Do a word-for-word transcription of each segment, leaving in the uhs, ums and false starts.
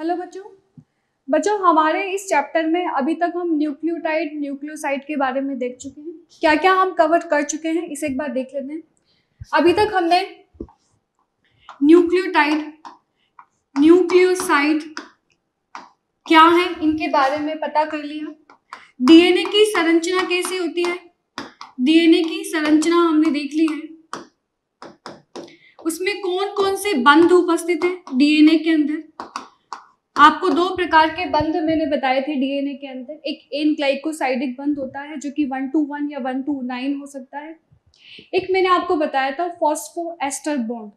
Hello बच्चों बच्चों हमारे इस चैप्टर में अभी तक हम न्यूक्लियोटाइड न्यूक्लियोसाइड के बारे में देख चुके हैं। क्या क्या हम कवर कर चुके हैं इसे एक बार देख लेते हैं। अभी तक हमने न्यूक्लियोटाइड न्यूक्लियोसाइड क्या है इनके बारे में पता कर लिया। डीएनए की संरचना कैसे होती है, डीएनए की संरचना हमने देख ली है। उसमें कौन कौन से बंध उपस्थित हैं डीएनए के अंदर। आपको दो प्रकार के बंध मैंने बताए थे डीएनए के अंदर। एक एनक्लाइकोसाइडिक बंध होता है जो कि वन टू वन या वन टू नाइन हो सकता है। एक मैंने आपको बताया था फॉस्फोएस्टर बॉन्ड,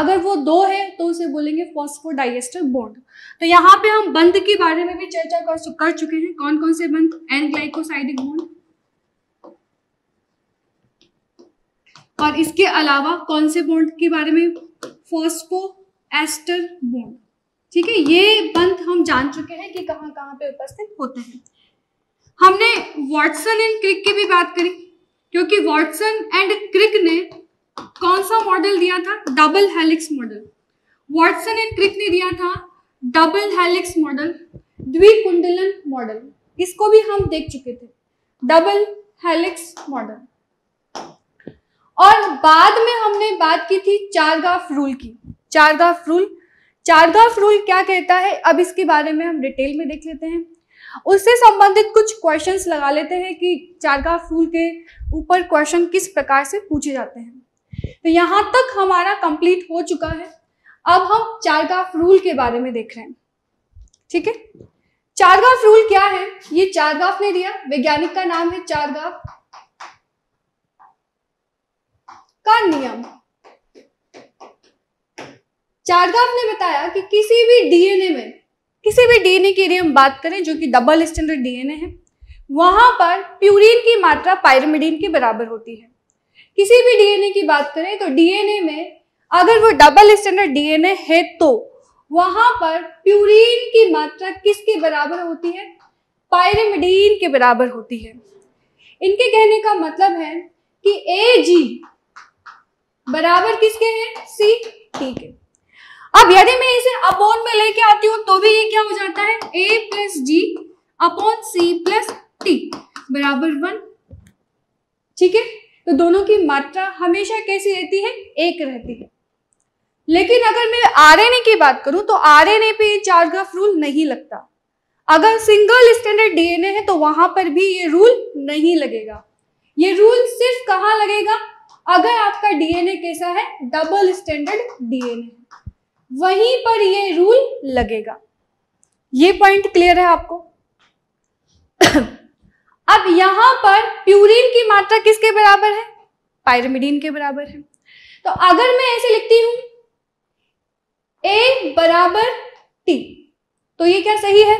अगर वो दो है तो उसे बोलेंगे फॉस्फोडाइएस्टर बॉन्ड। तो यहाँ पे हम बंध के बारे में भी चर्चा कर, कर चुके हैं। कौन कौन से बंध, एनक्लाइकोसाइडिक बॉन्ड और इसके अलावा कौन से बॉन्ड के बारे में, फॉस्फोएस्टर बॉन्ड। ठीक है, ये बंध हम जान चुके हैं कि कहाँ कहाँ पे उपस्थित होते हैं। हमने वॉटसन एंड क्रिक की भी बात करी, क्योंकि वॉटसन एंड क्रिक ने कौन सा मॉडल दिया था, double helix model. Watson and Crick ने दिया था डबल हेलिक्स मॉडल, द्विकुंडलन मॉडल, इसको भी हम देख चुके थे, डबल हेलिक्स मॉडल। और बाद में हमने बात की थी चार्गाफ रूल की। चार्गाफ रूल चार्गाफ रूल क्या कहता है, अब इसके बारे में हम डिटेल में देख लेते हैं। उससे संबंधित कुछ क्वेश्चंस लगा लेते हैं कि चार्गाफ रूल के ऊपर क्वेश्चन किस प्रकार से पूछे जाते हैं। तो यहाँ तक हमारा कंप्लीट हो चुका है। अब हम चार्गाफ रूल के बारे में देख रहे हैं। ठीक है, चार्गाफ रूल क्या है, ये चार्गाफ ने दिया। वैज्ञानिक का नाम है चार्गाफ का नियम। चार्गाफ ने बताया कि किसी भी डीएनए में किसी भी डीएनए की हम बात करें जो कि डबल स्टैंडर्ड डीएनए है, वहां पर प्यूरिन की मात्रा पाइरिमिडीन के बराबर होती है। किसी भी डीएनए की बात करें तो डीएनए में अगर वो डबल स्टैंडर्ड डीएनए है तो वहां पर प्यूरिन की मात्रा किसके बराबर होती है, पाइरिमिडीन के बराबर होती है। इनके कहने का मतलब है कि ए जी बराबर किसके हैं, सी टी के। अब यदि मैं इसे अपॉन में लेके आती हूँ तो भी ये क्या हो जाता है, a plus G upon C plus T बराबर वन। ठीक है, तो दोनों की मात्रा हमेशा कैसी रहती है, एक रहती है। लेकिन अगर मैं आरएनए की बात करूं तो आरएनए पे ये चार्गाफ रूल नहीं लगता। अगर सिंगल स्टैंडर्ड डीएनए है तो वहां पर भी ये रूल नहीं लगेगा। ये रूल सिर्फ कहाँ लगेगा, अगर आपका डीएनए कैसा है, डबल स्टैंडर्ड डीएनए, वहीं पर ये रूल लगेगा। ये पॉइंट क्लियर है आपको। अब यहां पर प्यूरिन की मात्रा किसके बराबर है, पाइरिमिडीन के बराबर है। तो अगर मैं ऐसे लिखती हूं ए बराबर टी, तो ये क्या सही है,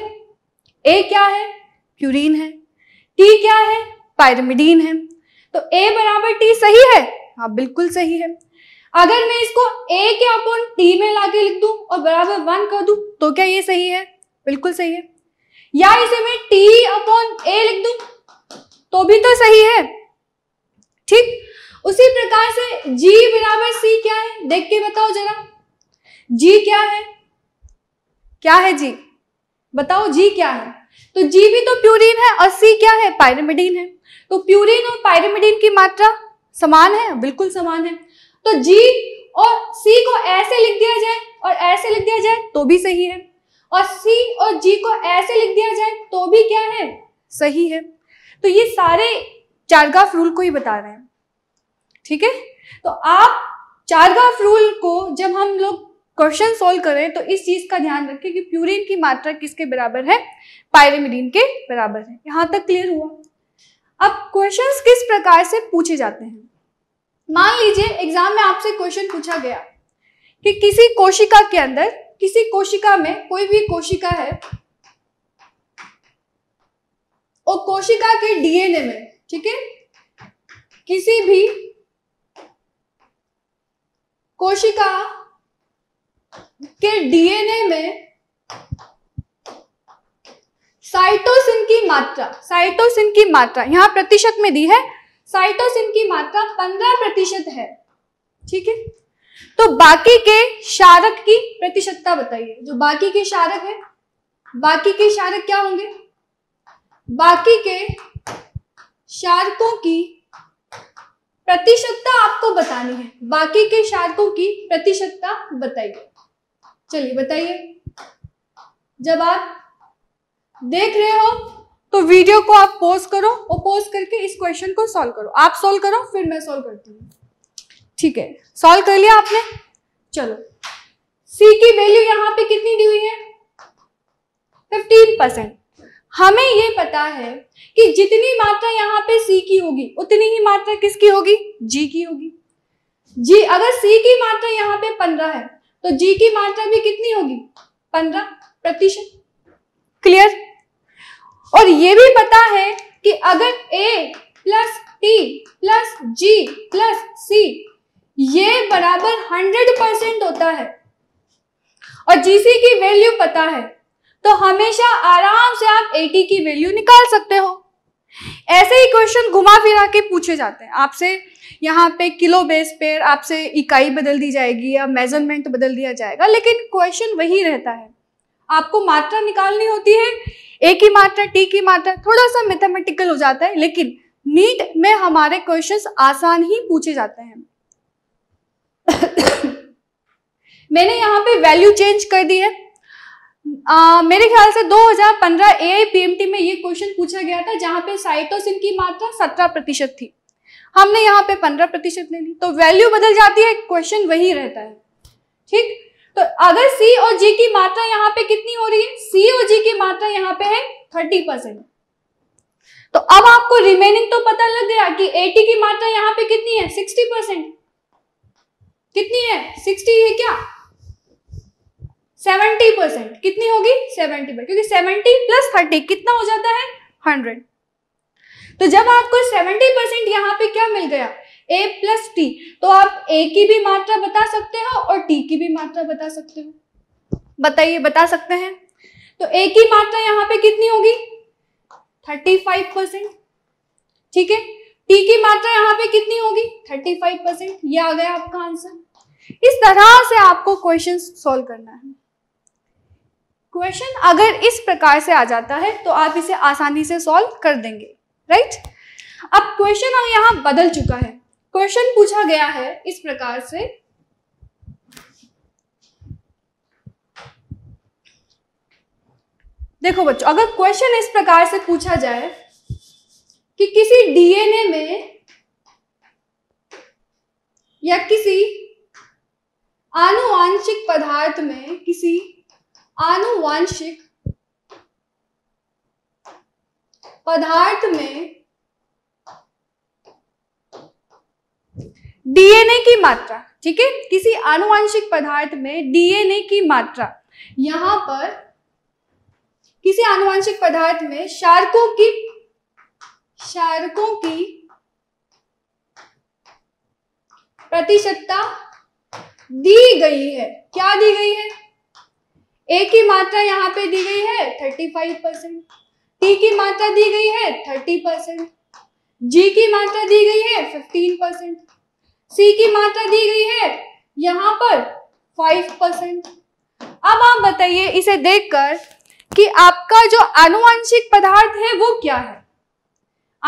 ए क्या है, प्यूरिन है, टी क्या है, पाइरिमिडीन है। तो ए बराबर टी सही है, हाँ बिल्कुल सही है। अगर मैं इसको a के अपॉन t में लाके लिख दूं और बराबर वन कर दूं तो क्या ये सही है, बिल्कुल सही है। या इसे मैं t अपॉन a लिख दूं तो भी तो सही है। ठीक, उसी प्रकार से g बराबर c क्या है, देख के बताओ जरा, g क्या है, क्या है g, बताओ g क्या है। तो g भी तो प्यूरिन है और c क्या है, पाइरिमिडीन है। तो प्यूरिन और पाइरिमिडीन की मात्रा समान है, बिल्कुल समान है। तो G और C को ऐसे लिख दिया जाए और ऐसे लिख दिया जाए तो भी सही है, और C और G को ऐसे लिख दिया जाए तो भी क्या है, सही है। तो ये सारे चार्गाफ रूल को ही बता रहे हैं। ठीक है, तो आप चार्गाफ रूल को जब हम लोग क्वेश्चन सोल्व करें तो इस चीज का ध्यान रखें कि प्यूरिन की मात्रा किसके बराबर है, पाइरिमिडीन के बराबर है। यहां तक क्लियर हुआ। अब क्वेश्चन किस प्रकार से पूछे जाते हैं। मान लीजिए एग्जाम में आपसे क्वेश्चन पूछा गया कि किसी कोशिका के अंदर किसी कोशिका में कोई भी कोशिका है और कोशिका के डीएनए में, ठीक है, किसी भी कोशिका के डीएनए में साइटोसिन की मात्रा साइटोसिन की मात्रा यहां प्रतिशत में दी है, साइटोसिन की मात्रा पंद्रह प्रतिशत है। ठीक है, तो बाकी के क्षारक की प्रतिशतता बताइए। जो बाकी के क्षारक है, बाकी के क्षारक क्या होंगे? बाकी के क्षारकों की प्रतिशतता आपको बतानी है। बाकी के क्षारकों की प्रतिशतता बताइए। चलिए बताइए। जब आप देख रहे हो तो वीडियो को आप पॉज करो और पॉज करके इस क्वेश्चन को सॉल्व करो। आप सॉल्व करो फिर मैं सॉल्व करती हूँ। ठीक है, सॉल्व कर लिया आपने। चलो, सी की वैल्यू यहाँ पे कितनी दी हुई है? Fifteen percent. हमें ये पता है कि जितनी मात्रा यहाँ पे सी की होगी उतनी ही मात्रा किसकी होगी? जी की होगी। जी, अगर सी की मात्रा यहाँ पे पंद्रह है तो जी की मात्रा भी कितनी होगी? पंद्रह प्रतिशत। क्लियर? और ये भी पता है कि अगर A plus T plus G plus C ये बराबर हंड्रेड परसेंट होता है और जीसी की वैल्यू पता है तो हमेशा आराम से आप अस्सी की वैल्यू निकाल सकते हो। ऐसे ही क्वेश्चन घुमा फिरा के पूछे जाते हैं आपसे। यहाँ पे किलो बेस पर आपसे इकाई बदल दी जाएगी या मेजरमेंट बदल दिया जाएगा, लेकिन क्वेश्चन वही रहता है। आपको मात्रा निकालनी होती है, ए की मात्रा, टी की मात्रा। थोड़ा सा मैथमेटिकल हो जाता है, लेकिन नीट में हमारे क्वेश्चंस आसान ही पूछे जाते हैं। मैंने यहाँ पे वैल्यू चेंज कर दी है। आ, मेरे ख्याल से दो हज़ार पंद्रह A I P M T में ये क्वेश्चन पूछा गया था जहाँ पे साइटोसिन की मात्रा सत्रह प्रतिशत थी। हमने यहाँ पे पंद्रह प्रतिशत ले ली, तो वैल्यू बदल जाती है, क्वेश्चन वही रहता है। ठीक, तो अगर सी और जी की मात्रा यहाँ पे कितनी हो रही है? सी और जी की मात्रा यहाँ पे है तीस परसेंट। तो अब आपको रिमेनिंग तो पता लग गया कि अस्सी की मात्रा यहाँ पे कितनी है? साठ परसेंट। कितनी है? साठ है क्या? सत्तर परसेंट। कितनी होगी? सत्तर, क्योंकि सत्तर प्लस तीस कितना हो जाता है? सौ। तो जब आपको सत्तर परसेंट यहाँ पे क्या मिल गया? A plus T. तो आप A की भी मात्रा बता सकते हो और T की भी मात्रा बता सकते हो। बताइए, बता सकते हैं। तो A की मात्रा यहाँ पे कितनी होगी? पैंतीस परसेंट। ठीक है, T की मात्रा यहाँ पे कितनी होगी? पैंतीस परसेंट। ये आ गया आपका आंसर। इस तरह से आपको क्वेश्चन सॉल्व करना है। क्वेश्चन अगर इस प्रकार से आ जाता है तो आप इसे आसानी से सॉल्व कर देंगे। राइट, अब क्वेश्चन यहाँ बदल चुका है। क्वेश्चन पूछा गया है इस प्रकार से। देखो बच्चों, अगर क्वेश्चन इस प्रकार से पूछा जाए कि किसी डी एन ए में या किसी आनुवांशिक पदार्थ में, किसी आनुवांशिक पदार्थ में डी एन ए की मात्रा, ठीक है, किसी आनुवांशिक पदार्थ में डी एन ए की मात्रा, यहाँ पर किसी आनुवांशिक पदार्थ में क्षारकों की क्षारकों की प्रतिशतता दी गई है। क्या दी गई है? ए की मात्रा यहाँ पे दी गई है पैंतीस परसेंट, टी की मात्रा दी गई है तीस परसेंट, जी की मात्रा दी गई है पंद्रह परसेंट, सी की मात्रा दी गई है यहाँ पर पाँच परसेंट। अब आप बताइए इसे देखकर कि आपका जो आनुवांशिक पदार्थ है वो क्या है।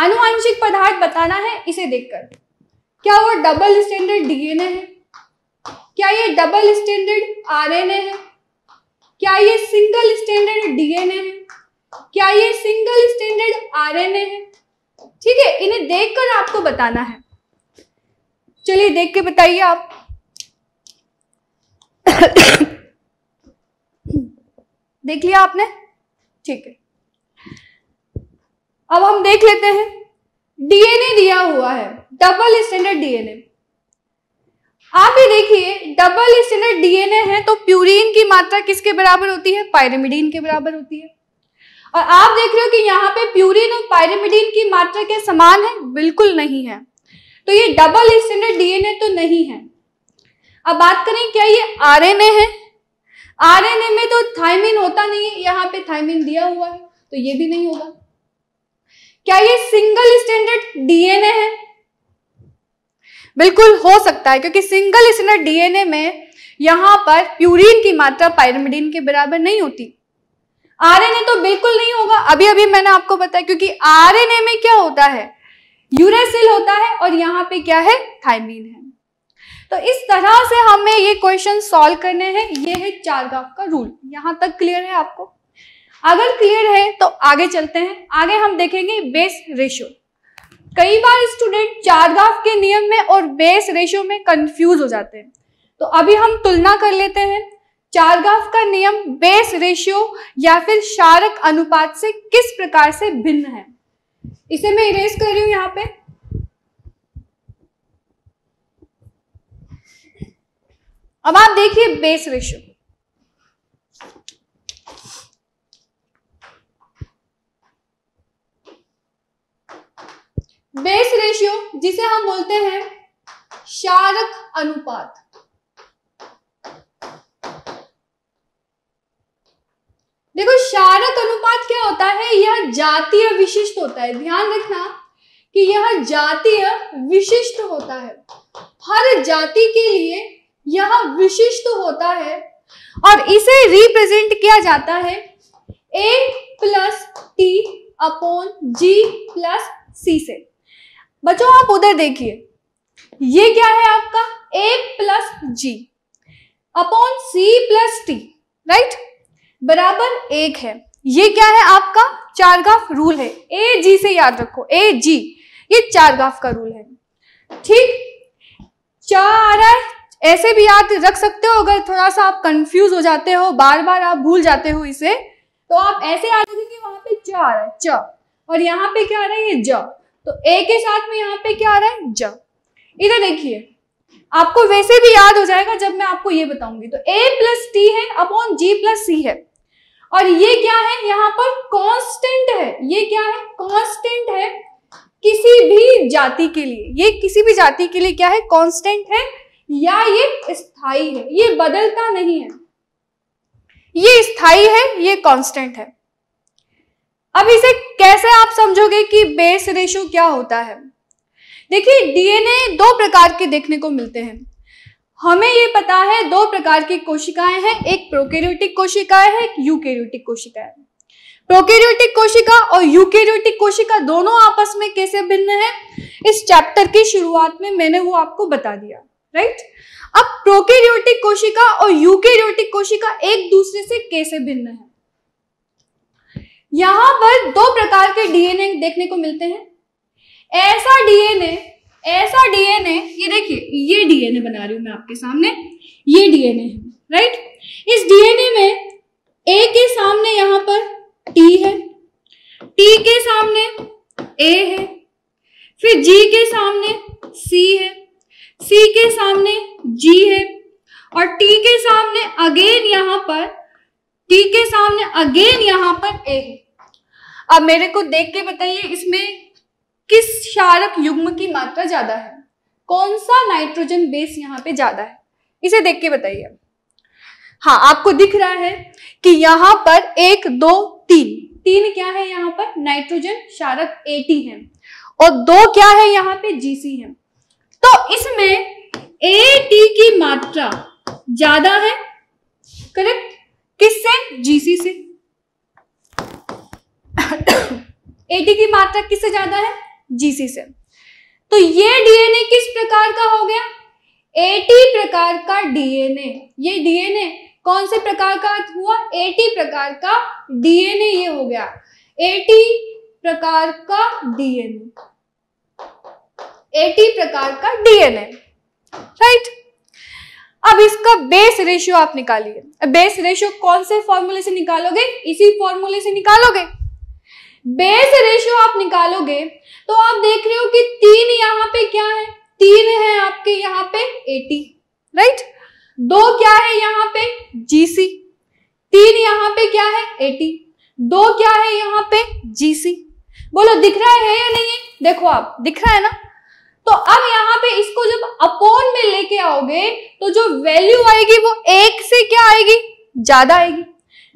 आनुवांशिक पदार्थ बताना है इसे देखकर। क्या वो double standard D N A है? क्या ये double standard R N A है? क्या ये single standard D N A है? क्या ये single standard R N A है? ठीक है, इन्हें देखकर आपको बताना है। चलिए देख के बताइए आप। देख लिया आपने? ठीक है, अब हम देख लेते हैं। डी एन ए दिया हुआ है, double standard D N A. आप ये देखिए, double standard D N A है तो प्यूरिन की मात्रा किसके बराबर होती है? पाइरिमिडीन के बराबर होती है। और आप देख रहे हो कि यहाँ पे प्यूरिन और पाइरिमिडीन की मात्रा के समान है? बिल्कुल नहीं है। तो ये double standard D N A तो नहीं है। अब बात करें, क्या ये आर एन ए है? आर एन ए में तो थायमिन होता नहीं है, यहाँ पे थायमिन दिया हुआ है तो ये भी नहीं होगा। क्या ये single standard D N A है? बिल्कुल हो सकता है, क्योंकि सिंगल स्ट्रैंडेड डीएनए में यहाँ पर प्यूरिन की मात्रा पाइरिमिडीन के बराबर नहीं होती। आरएनए तो बिल्कुल नहीं होगा, अभी अभी मैंने आपको बताया, क्योंकि आरएनए में क्या होता है, यूरेसिल होता है और यहाँ पे क्या है, थायमिन है। तो इस तरह से हमें ये क्वेश्चन सॉल्व करने हैं। ये है चार्गाफ का रूल। यहाँ तक क्लियर है आपको? अगर क्लियर है तो आगे चलते हैं। आगे हम देखेंगे बेस रेशियो। कई बार स्टूडेंट चार्गाफ के नियम में और बेस रेशियो में कंफ्यूज हो जाते हैं, तो अभी हम तुलना कर लेते हैं। चार्गाफ का नियम बेस रेशियो या फिर क्षारक अनुपात से किस प्रकार से भिन्न है। इसे मैं इरेज कर रही हूं यहाँ पे। अब आप देखिए बेस रेशियो। बेस रेशियो जिसे हम बोलते हैं क्षारक अनुपात, देखो क्षारक अनुपात क्या होता है, यह जातीय विशिष्ट होता है। ध्यान रखना कि यह जातीय विशिष्ट होता है, हर जाति के लिए यह विशिष्ट होता है और इसे रिप्रेजेंट किया जाता है a plus T upon G plus C से। बच्चों आप उधर देखिए, ये क्या है आपका a plus G upon C plus T, right, बराबर एक है। ये क्या है आपका चार्गाफ रूल है, ए जी से याद रखो, ए जी ये चार्गाफ का रूल है। ठीक, चा आ रहा है, ऐसे भी याद रख सकते हो। अगर थोड़ा सा आप कंफ्यूज हो जाते हो, बार बार आप भूल जाते हो इसे, तो आप ऐसे याद रखेंगे वहां पे चा आ रहा है, चा, और यहाँ पे क्या आ रहा है, ये ज, तो ए के साथ में यहाँ पे क्या आ रहा है, ज। इधर देखिए, आपको वैसे भी याद हो जाएगा जब मैं आपको ये बताऊंगी। तो ए प्लस टी है अपॉन जी प्लस सी है, और ये क्या है यहाँ पर कांस्टेंट है, ये क्या है कांस्टेंट है किसी भी जाति के लिए, ये किसी भी जाति के लिए क्या है, कांस्टेंट है या ये स्थाई है, ये बदलता नहीं है, ये स्थाई है, ये कांस्टेंट है। अब इसे कैसे आप समझोगे कि बेस रेशो क्या होता है। देखिए डीएनए दो प्रकार के देखने को मिलते हैं, हमें ये पता है दो प्रकार की कोशिकाएं हैं, एक प्रोकैरियोटिक कोशिकाएं है, एक यूकैरियोटिक कोशिकाएं है। प्रोकैरियोटिक कोशिका और यूकैरियोटिक कोशिका दोनों आपस में कैसे भिन्न है, इस चैप्टर की शुरुआत में मैंने वो आपको बता दिया, राइट। अब प्रोकैरियोटिक कोशिका और यूकैरियोटिक कोशिका एक दूसरे से कैसे भिन्न है। यहां पर दो प्रकार के डीएनए देखने को मिलते हैं। ऐसा डीएनए ऐसा डीएनए ये देखिए, ये डीएनए बना रही हूं मैं आपके सामने, ये डीएनए है, राइट। इस डीएनए में ए के सामने यहाँ पर टी है, टी के सामने ए है, फिर जी के सामने सी है, सी के सामने जी है, और टी के सामने अगेन यहाँ पर टी के सामने अगेन यहाँ पर ए है। अब मेरे को देख के बताइए इसमें किस क्षारक युग्म की मात्रा ज्यादा है, कौन सा नाइट्रोजन बेस यहाँ पे ज्यादा है, इसे देख के बताइए। हाँ आपको दिख रहा है कि यहाँ पर एक दो तीन तीन क्या है यहाँ पर नाइट्रोजन क्षारक एटी है, और दो क्या है यहाँ पे जीसी है। तो इसमें एटी की मात्रा ज्यादा है, करेक्ट, किससे, जीसी से। एटी की मात्रा किससे ज्यादा है, जीसी से। तो ये डीएनए किस प्रकार का हो गया, अस्सी प्रकार का डीएनए। ये डीएनए कौन से प्रकार का हुआ, अस्सी प्रकार का डीएनए ये हो गया, अस्सी प्रकार का डीएनए, अस्सी प्रकार का डीएनए, राइट। अब इसका बेस रेशियो आप निकालिए। बेस रेशियो कौन से फॉर्मूले से निकालोगे, इसी फॉर्मूले से निकालोगे। बेस रेशियो आप निकालोगे तो आप देख रहे हो कि तीन यहाँ पे क्या है, तीन है आपके यहाँ पे एटी, राइट, दो क्या है यहाँ पे जीसी, तीन यहाँ पे क्या है एटी, दो क्या है यहाँ पे जीसी। बोलो दिख रहा है या नहीं, देखो आप, दिख रहा है ना। तो अब यहाँ पे इसको जब अपॉन में लेके आओगे तो जो वैल्यू आएगी वो एक से क्या आएगी, ज्यादा आएगी।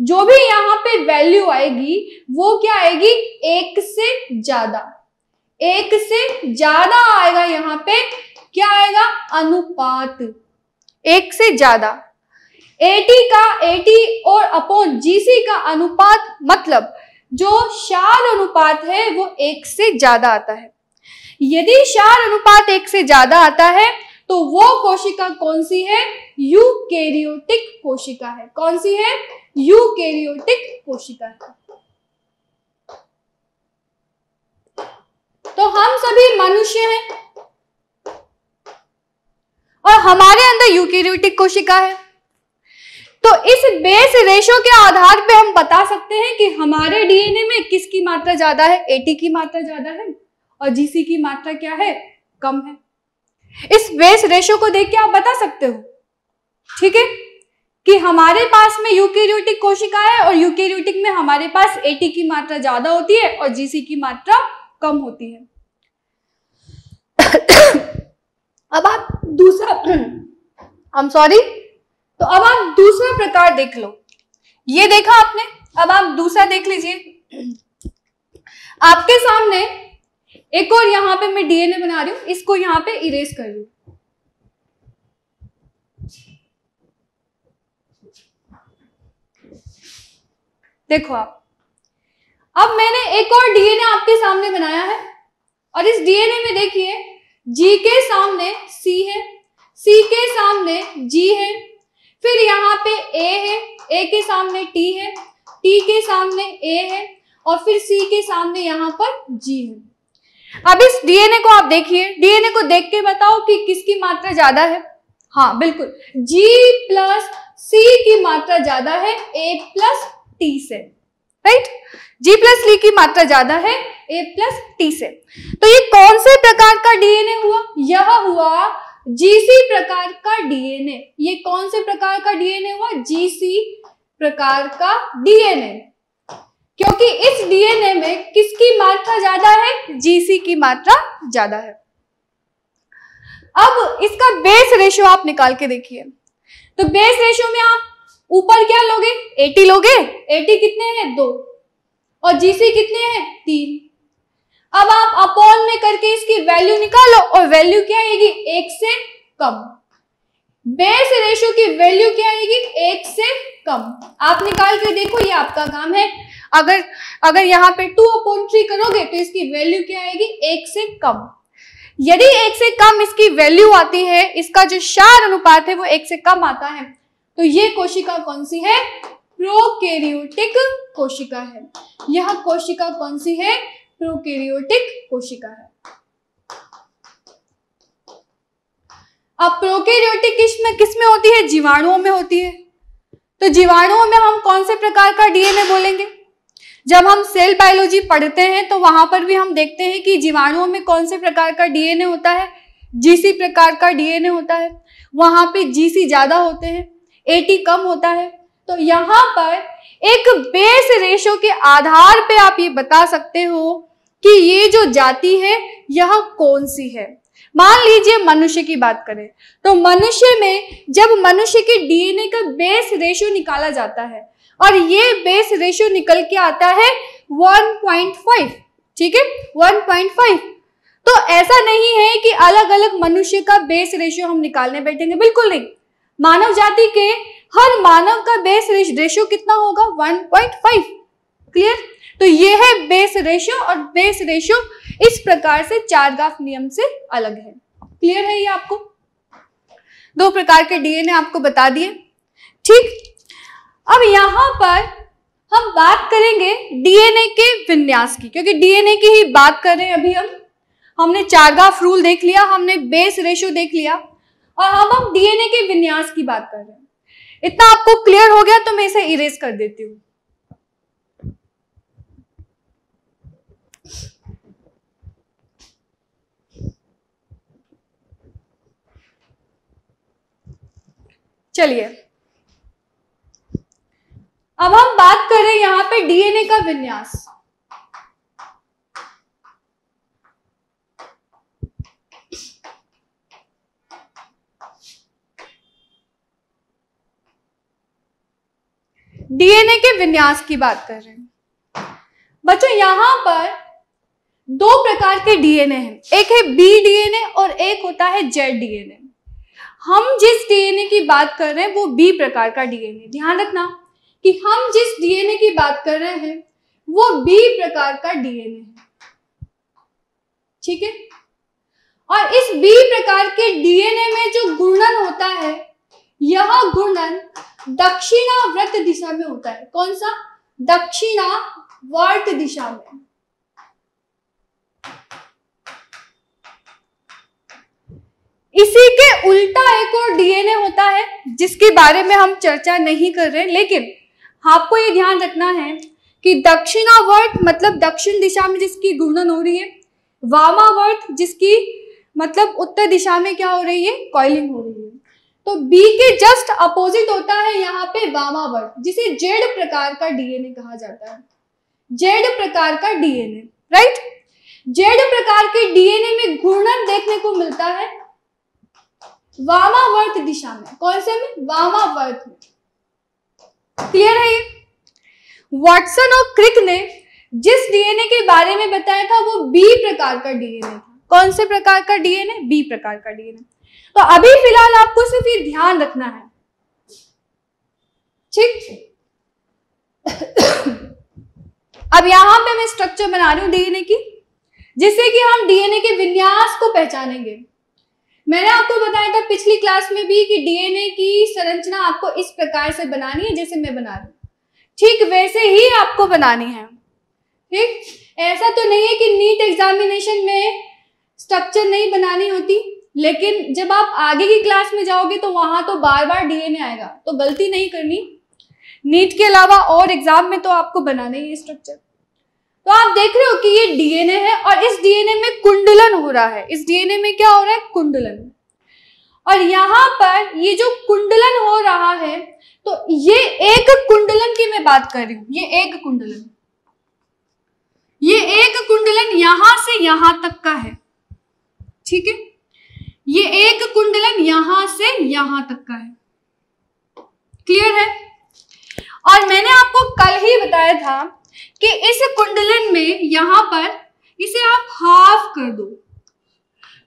जो भी यहाँ पे वैल्यू आएगी वो क्या आएगी, एक से ज्यादा, एक से ज्यादा आएगा यहाँ पे क्या आएगा? अनुपात, एक से ज्यादा। एटी का एटी और अपॉन जीसी का अनुपात, मतलब जो क्षार अनुपात है वो एक से ज्यादा आता है। यदि क्षार अनुपात एक से ज्यादा आता है तो वो कोशिका कौन सी है? यूकैरियोटिक कोशिका है। कौन सी है? यूकैरियोटिक कोशिका है। तो हम सभी मनुष्य हैं और हमारे अंदर यूकैरियोटिक कोशिका है, तो इस बेस रेशो के आधार पे हम बता सकते हैं कि हमारे डीएनए में किसकी मात्रा ज्यादा है। एटी की मात्रा ज्यादा है और जीसी की मात्रा क्या है? कम है। इस बेस रेशो को देख के आप बता सकते हो, ठीक है, कि हमारे पास में यूकैरियोटिक कोशिका है और यूकैरियोटिक में हमारे पास एटी की मात्रा ज्यादा होती है और जीसी की मात्रा कम होती है। अब आप दूसरा I'm sorry, तो अब आप दूसरा प्रकार देख लो। ये देखा आपने, अब आप दूसरा देख लीजिए। आपके सामने एक और यहां पे मैं डीएनए बना रही हूं, इसको यहां पे इरेज कर रही हूं। देखो आप, अब मैंने एक और डीएनए आपके सामने बनाया है और इस डीएनए में देखिए जी के सामने सी है, सी के सामने जी है, फिर यहाँ पे ए है, ए के सामने टी है, टी के सामने ए है और फिर सी के सामने यहाँ पर जी है। अब इस डीएनए को आप देखिए, डीएनए को देख के बताओ कि किसकी मात्रा ज्यादा है। हाँ बिल्कुल, जी प्लस सी की मात्रा ज्यादा है ए प्लस टी से, राइट। जी प्लस सी की मात्रा ज्यादा है ए प्लस टी से। तो ये कौन से प्रकार का डीएनए हुआ? यह हुआ जीसी प्रकार का डीएनए। ये कौन से प्रकार का डीएनए हुआ? जीसी प्रकार का डीएनए, क्योंकि इस डीएनए में किसकी मात्रा ज्यादा है? जीसी की मात्रा ज्यादा है। अब इसका बेस रेशियो आप निकाल के देखिए। तो बेस रेशियो में आप ऊपर क्या लोगे? एटी लोगे। एटी कितने हैं? दो। और जीसी कितने हैं? तीन। अब आप अपॉन में करके इसकी वैल्यू निकालो और वैल्यू क्या आएगी? एक से कम। बेस रेशो की वैल्यू क्या आएगी? एक से कम। आप निकाल के देखो, ये आपका काम है। अगर अगर यहाँ पे टू अपॉन थ्री करोगे तो इसकी वैल्यू क्या आएगी? एक से कम। यदि एक से कम इसकी वैल्यू आती है, इसका जो क्षार अनुपात है वो एक से कम आता है, तो ये कोशिका कौन सी है? प्रोकैरियोटिक कोशिका है। यह कोशिका कौन सी है? प्रोकैरियोटिक कोशिका है। अब प्रोकैरियोटिक किसमें किसमें होती है? जीवाणुओं में होती है। तो जीवाणुओं में हम कौन से प्रकार का डीएनए बोलेंगे? जब हम सेल बायोलॉजी पढ़ते हैं तो वहां पर भी हम देखते हैं कि जीवाणुओं में कौन से प्रकार का डीएनए होता है? जीसी प्रकार का डीएनए होता है। वहां पे जीसी ज्यादा होते हैं, एटी कम होता है। तो यहाँ पर एक बेस रेशो के आधार पे आप ये बता सकते हो कि ये जो जाति है यह कौन सी है। मान लीजिए मनुष्य की बात करें तो मनुष्य में जब मनुष्य के डीएनए का बेस रेशो निकाला जाता है और ये बेस रेशो निकल के आता है वन पॉइंट फाइव, ठीक है, वन पॉइंट फाइव। तो ऐसा नहीं है कि अलग अलग मनुष्य का बेस रेशो हम निकालने बैठेंगे, बिल्कुल नहीं। मानव जाति के हर मानव का बेस रेशियो कितना होगा? One point five. क्लियर? तो ये है बेस रेशियो, और बेस रेशियो इस प्रकार से चार्गाफ नियम से अलग है। क्लियर है ये आपको? दो प्रकार के डीएनए आपको बता दिए, ठीक। अब यहाँ पर हम बात करेंगे डीएनए के विन्यास की, क्योंकि डीएनए की ही बात कर रहे हैं अभी हम। हमने चार्गाफ रूल देख लिया, हमने बेस रेशियो देख लिया और अब हम डीएनए के विन्यास की बात कर रहे हैं। इतना आपको क्लियर हो गया तो मैं इसे इरेज कर देती हूँ। चलिए अब हम बात कर रहे हैं यहां पे डीएनए का विन्यास। डीएनए के विन्यास की बात कर रहे हैं बच्चों। यहां पर दो प्रकार के डीएनए हैं, एक है बी डीएनए और एक होता है जेड डीएनए। हम जिस डीएनए की बात कर रहे हैं वो बी प्रकार का डीएनए। ध्यान रखना कि हम जिस डीएनए की बात कर रहे हैं वो बी प्रकार का डीएनए है, ठीक है। और इस बी प्रकार के डीएनए में जो घूर्णन होता है, यह घूर्णन दक्षिणावर्त दिशा में होता है। कौन सा? दक्षिणावर्त दिशा में। इसी के उल्टा एक और डीएनए होता है जिसके बारे में हम चर्चा नहीं कर रहे, लेकिन आपको ये ध्यान रखना है कि दक्षिणावर्त मतलब दक्षिण दिशा में जिसकी घूर्णन हो रही है, वामावर्त जिसकी मतलब उत्तर दिशा में क्या हो रही है, कॉइलिंग हो रही है। तो बी के जस्ट अपोजिट होता है यहाँ पे वामावर्त, जिसे जेड प्रकार का डीएनए कहा जाता है। जेड प्रकार का डीएनए, राइट। जेड प्रकार के डीएनए में घूर्णन देखने को मिलता है वामावर्त दिशा में। कौन से में? वामावर्त में। क्लियर है ये। वॉटसन और क्रिक ने जिस डीएनए के बारे में बताया था वो बी प्रकार का डीएनए था। कौन से प्रकार का डीएनए? बी प्रकार का डीएनए। तो अभी फिलहाल आपको सिर्फ ये ध्यान रखना है, ठीक। अब यहां पे मैं स्ट्रक्चर बना रही हूं डीएनए की, जिससे कि हम डीएनए के विन्यास को पहचानेंगे। मैंने आपको बताया था पिछली क्लास में भी कि डीएनए की संरचना आपको इस प्रकार से बनानी है जैसे मैं बना रही हूँ, ठीक वैसे ही आपको बनानी है, ठीक। ऐसा तो नहीं है कि नीट एग्जामिनेशन में स्ट्रक्चर नहीं बनानी होती, लेकिन जब आप आगे की क्लास में जाओगे तो वहां तो बार बार डीएनए आएगा, तो गलती नहीं करनी। नीट के अलावा और एग्जाम में तो आपको बनाना ही है स्ट्रक्चर। तो आप देख रहे हो कि ये डीएनए है और इस डीएनए में कुंडलन हो रहा है। इस डीएनए में क्या हो रहा है? कुंडलन। और यहाँ पर ये जो कुंडलन हो रहा है, तो ये एक कुंडलन की मैं बात कर रही हूँ। ये एक कुंडलन, ये एक कुंडलन यहां से यहां तक का है, ठीक है। ये एक कुंडलन यहां से यहां तक का है, क्लियर है। और मैंने आपको कल ही बताया था कि इस कुंडलन में यहां पर इसे आप हाफ कर दो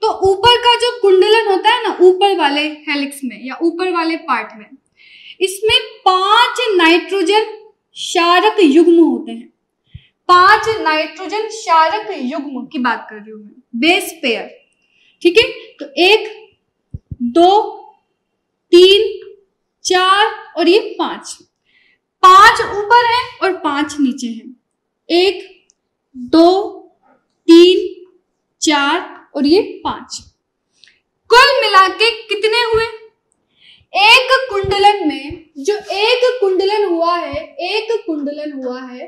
तो ऊपर का जो कुंडलन होता है ना, ऊपर वाले हेलिक्स में या ऊपर वाले पार्ट में, इसमें पांच नाइट्रोजन क्षारक युग्म होते हैं। पांच नाइट्रोजन क्षारक युग्म की बात कर रही हूं मैं, बेस पेयर, ठीक है। तो एक, दो, तीन, चार और ये पांच। पांच ऊपर है और पांच नीचे है। एक, दो, तीन, चार और ये पांच। कुल मिला के कितने हुए एक कुंडलन में? जो एक कुंडलन हुआ है, एक कुंडलन हुआ है,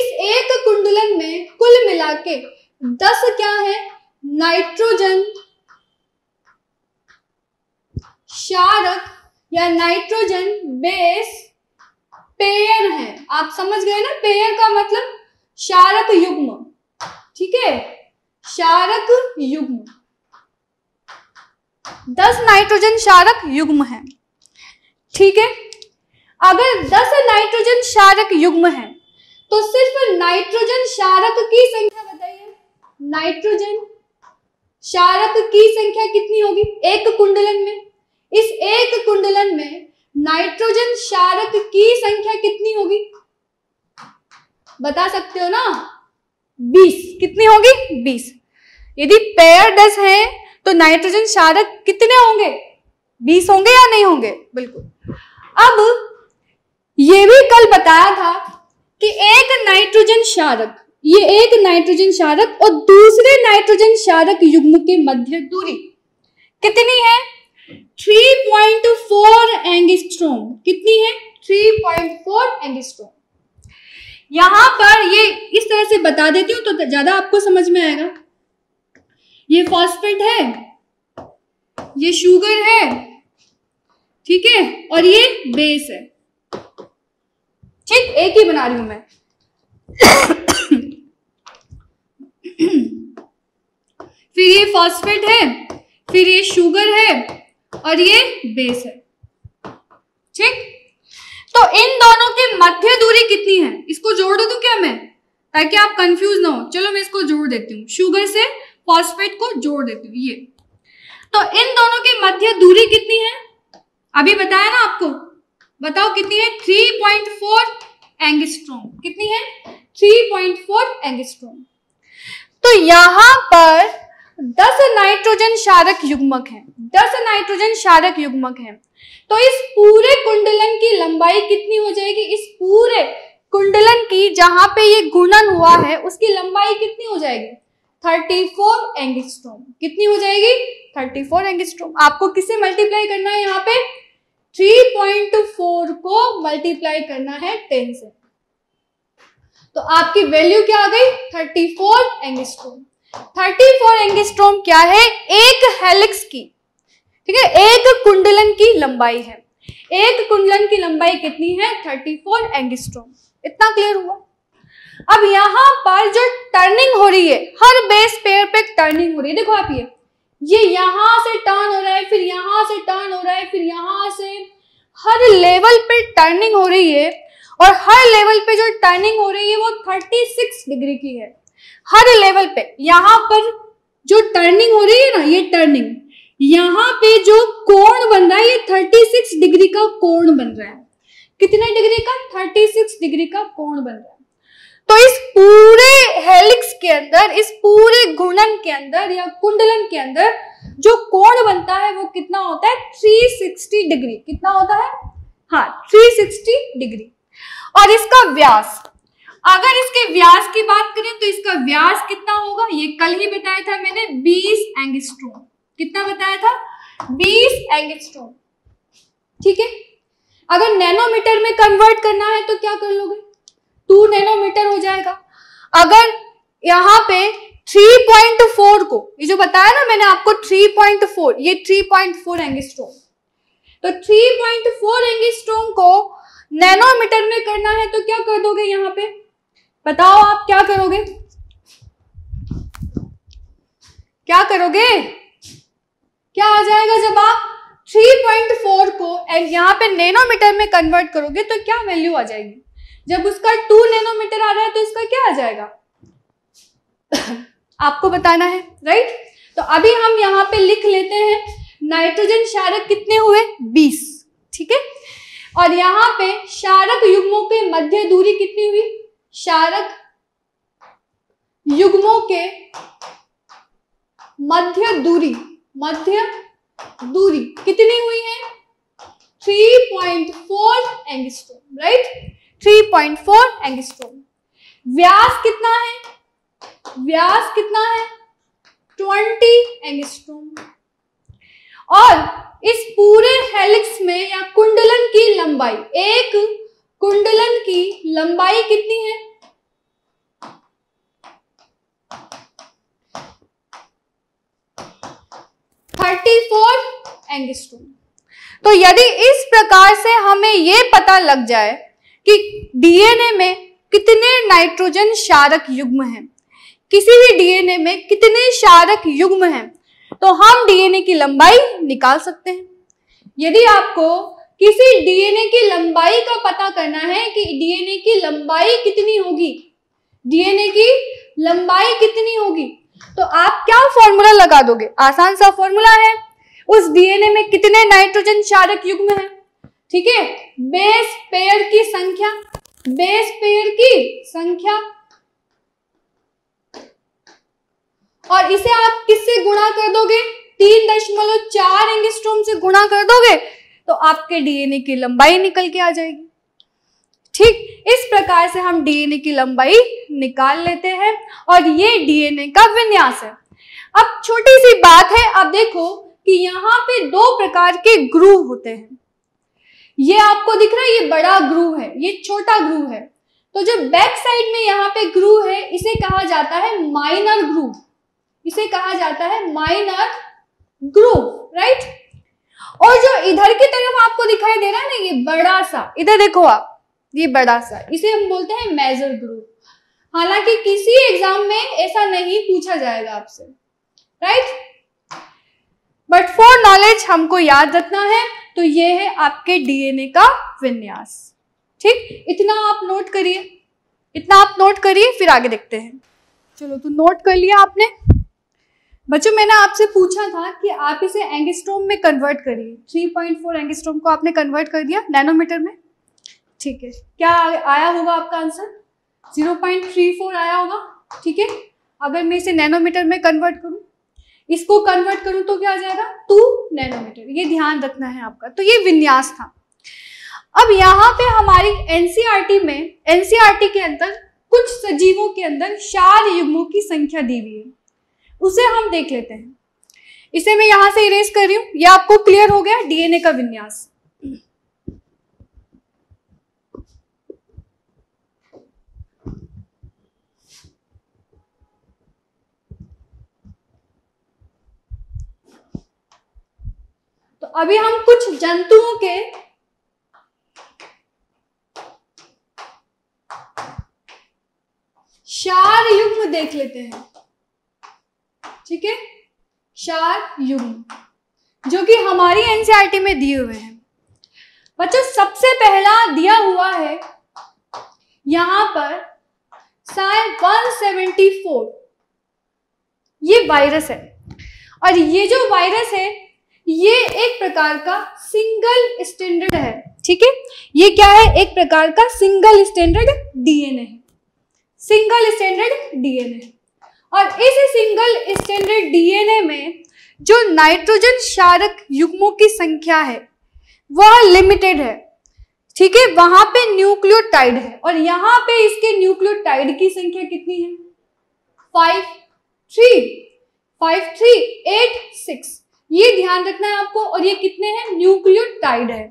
इस एक कुंडलन में कुल मिला के दस क्या है? नाइट्रोजन क्षारक या नाइट्रोजन बेस पेयर है। आप समझ गए ना, पेयर का मतलब क्षारक युग्म, ठीक है, क्षारक युग्म। दस नाइट्रोजन क्षारक युग्म है, ठीक है। अगर दस नाइट्रोजन क्षारक युग्म है तो सिर्फ नाइट्रोजन क्षारक की संख्या बताइए। नाइट्रोजन क्षारक की संख्या कितनी होगी एक कुंडलन में? इस एक कुंडलन में नाइट्रोजन क्षारक की संख्या कितनी होगी बता सकते हो ना? बीस। कितनी होगी? बीस। यदि पेयर दस है तो नाइट्रोजन क्षारक कितने होंगे? बीस होंगे या नहीं होंगे? बिल्कुल। अब ये भी कल बताया था कि एक नाइट्रोजन क्षारक, ये एक नाइट्रोजन क्षारक और दूसरे नाइट्रोजन क्षारक युग्म के मध्य दूरी कितनी है? तीन पॉइंट चार एंगस्ट्रोम। कितनी है? तीन पॉइंट चार एंगस्ट्रोम। यहां पर ये इस तरह से बता देती हूं तो ज्यादा आपको समझ में आएगा। ये फॉस्फेट है, ये शुगर है, ठीक है, और ये बेस है, ठीक। एक ही बना रही हूं मैं। फिर ये फॉस्फेट है, फिर ये शुगर है और ये बेस है, ठीक। तो इन दोनों की मध्य दूरी कितनी है? इसको जोड़ दूं क्या मैं? ताकि आप कंफ्यूज ना हो। चलो मैं इसको जोड़ देती हूँ, शुगर से फॉस्फेट को जोड़ देती हूँ। ये तो इन दोनों के मध्य दूरी कितनी है, अभी बताया ना आपको, बताओ कितनी है। थ्री पॉइंट फोर एंगस्ट्रॉम, कितनी है, थ्री पॉइंट फोर एंगस्ट्रॉम। तो यहाँ पर दस नाइट्रोजन क्षारक युग्मक है, दस नाइट्रोजन क्षारक युग्मक है। तो इस पूरे कुंडलन की लंबाई कितनी हो जाएगी, इस पूरे कुंडलन की जहां पे ये गुणन हुआ है उसकी लंबाई कितनी हो जाएगी, थर्टी फोर एंगस्ट्रॉम। कितनी हो जाएगी, थर्टी फोर एंगस्ट्रॉम। आपको किससे मल्टीप्लाई करना है, यहाँ पे थ्री पॉइंट फोर को मल्टीप्लाई करना है टेन से। तो आपकी वैल्यू क्या आ गई, thirty four angstrom. Thirty four angstrom क्या है, एक हेलिक्स की, ठीक है, एक कुंडलन की लंबाई है। एक कुंडलन की लंबाई कितनी है, थर्टी फोर एंगस्ट्रॉम। इतना क्लियर हुआ। अब यहाँ पर जो टर्निंग हो रही है, हर बेस पेयर पे टर्निंग हो रही है। देखो आप ये ये यहाँ से टर्न हो रहा है, फिर यहाँ से टर्न हो रहा है, फिर यहाँ से, हर लेवल पे टर्निंग हो रही है। और हर लेवल पे जो टर्निंग हो रही है वो थर्टी सिक्स डिग्री की है। हर लेवल पे यहाँ पर जो टर्निंग हो रही है ना, ये टर्निंग, यहाँ पे जो कोण बन रहा है ये थर्टी सिक्स डिग्री का कोण बन रहा है। कितने डिग्री का, थर्टी सिक्स डिग्री का कोण बन रहा है। तो इस पूरे हेलिक्स के अंदर, इस पूरे घूर्णन के अंदर या कुंडलन के अंदर जो कोण बनता है वो कितना होता है, थ्री सिक्स्टी डिग्री। कितना होता है, हाँ, थ्री सिक्स्टी डिग्री। और इसका व्यास, अगर इसके व्यास की बात करें तो इसका व्यास कितना होगा, ये कल ही बताया था मैंने, बीस एंगस्ट्रॉम। कितना बताया था, बीस एंगस्ट्रॉम, ठीक है। अगर नैनोमीटर में कन्वर्ट करना है तो क्या कर लोगे, टू नैनोमीटर हो जाएगा। अगर यहाँ पे थ्री पॉइंट फोर को, ये जो बताया ना मैंने आपको थ्री पॉइंट फोर, ये थ्री पॉइंट फोर एंगस्ट्रॉम, तो थ्री पॉइंट फोर एंगस्ट्रॉम को नैनोमीटर में करना है तो क्या कर दोगे, यहाँ पे बताओ आप क्या करोगे, क्या करोगे, क्या आ जाएगा। जब आप थ्री पॉइंट फोर को यहाँ पे नैनोमीटर में कन्वर्ट करोगे तो क्या वैल्यू आ जाएगी, जब उसका टू नैनोमीटर आ रहा है तो इसका क्या आ जाएगा, आपको बताना है, राइट। तो अभी हम यहाँ पे लिख लेते हैं, नाइट्रोजन क्षारक कितने हुए, बीस, ठीक है। और यहाँ पे क्षारक युग्मों के मध्य दूरी कितनी हुई, क्षारक युग्मों के मध्य दूरी, मध्य दूरी कितनी हुई है, three point four angstrom, right, three point four angstrom. व्यास कितना है, व्यास कितना है, ट्वेंटी एंगस्ट्रॉम। और इस पूरे हेलिक्स में या कुंडलन की लंबाई, एक कुंडलन की लंबाई कितनी है, थर्टी फोर एंगस्ट्रॉम। तो यदि इस प्रकार से हमें ये पता लग जाए कि डीएनए में कितने नाइट्रोजन क्षारक युग्म हैं, किसी भी डीएनए में कितने क्षारक युग्म हैं, तो हम डीएनए की लंबाई निकाल सकते हैं। यदि आपको किसी डीएनए की लंबाई का पता करना है कि डीएनए की लंबाई कितनी होगी, डीएनए की लंबाई कितनी होगी, तो आप क्या फॉर्मूला लगा दोगे, आसान सा फॉर्मूला है, उस डीएनए में कितने नाइट्रोजन क्षारक युग्म हैं, ठीक है, बेस पेयर की संख्या, बेस पेयर की संख्या। और इसे आप किससे गुणा कर दोगे, तीन दशमलव चार एंगस्ट्रॉम से गुणा कर दोगे तो आपके डीएनए की लंबाई निकल के आ जाएगी, ठीक। इस प्रकार से हम डीएनए की लंबाई निकाल लेते हैं और ये डीएनए का विन्यास है। अब छोटी सी बात है, अब देखो कि यहाँ पे दो प्रकार के ग्रूव होते हैं, ये आपको दिख रहा है, ये बड़ा ग्रूव है, ये छोटा ग्रूव है। तो जो बैक साइड में यहाँ पे ग्रूव है इसे कहा जाता है माइनर ग्रूव, इसे कहा जाता है माइनर ग्रूव, राइट। और जो इधर की तरफ आपको दिखाई दे रहा है ना, ये बड़ा सा, इधर देखो आप, ये बड़ा सा, इसे हम बोलते हैं मेजर ग्रूव। हालांकि किसी एग्जाम में ऐसा नहीं पूछा जाएगा आपसे, राइट, बट फॉर नॉलेज हमको याद रखना है। तो ये है आपके डीएनए का विन्यास, ठीक, इतना आप नोट करिए। इतना आप नोट करिए, फिर आगे देखते हैं। चलो, तो नोट कर लिया आपने। बच्चों, मैंने आपसे पूछा था कि आप इसे एंगस्ट्रोम में कन्वर्ट करिए। थ्री पॉइंट फोर एंगस्ट्रोम को आपने कन्वर्ट कर दिया नैनोमीटर में, ठीक है। क्या आया होगा आपका answer? Zero point three four आया होगा, ठीक है। अगर मैं इसे नैनोमीटर में कन्वर्ट करूं, इसको कन्वर्ट करूं तो क्या आ जाएगा? Two nanometre. ये ध्यान रखना है आपका। तो ये विन्यास था। अब यहाँ पे हमारी एनसीईआरटी में, एनसीईआरटी के अंदर कुछ सजीवों के अंदर क्षार युग्मों की संख्या दी हुई है, उसे हम देख लेते हैं। इसे मैं यहाँ से इरेज कर रही हूँ। ये आपको क्लियर हो गया डीएनए का विन्यास। तो अभी हम कुछ जंतुओं के क्षार युग्म देख लेते हैं, ठीक है। क्षार युग्म जो कि हमारी एनसीईआरटी में दिए हुए हैं। बच्चों, सबसे पहला दिया हुआ है यहां पर साइन वन सेवन फोर, ये वायरस है। और ये जो वायरस है ये एक प्रकार का सिंगल स्टैंडर्ड है, ठीक है। ये क्या है? एक प्रकार का सिंगल स्टैंडर्ड डीएनए है, सिंगल स्टैंडर्ड डीएनए। और इस सिंगल स्टैंडर्ड डीएनए में जो नाइट्रोजन क्षारक युग्मों की संख्या है वह लिमिटेड है, ठीक है। वहां पे न्यूक्लियोटाइड है और यहाँ पे इसके न्यूक्लियोटाइड की संख्या कितनी है? Five three five three eight six. ये ध्यान रखना है आपको। और ये कितने हैं? न्यूक्लियोटाइड है।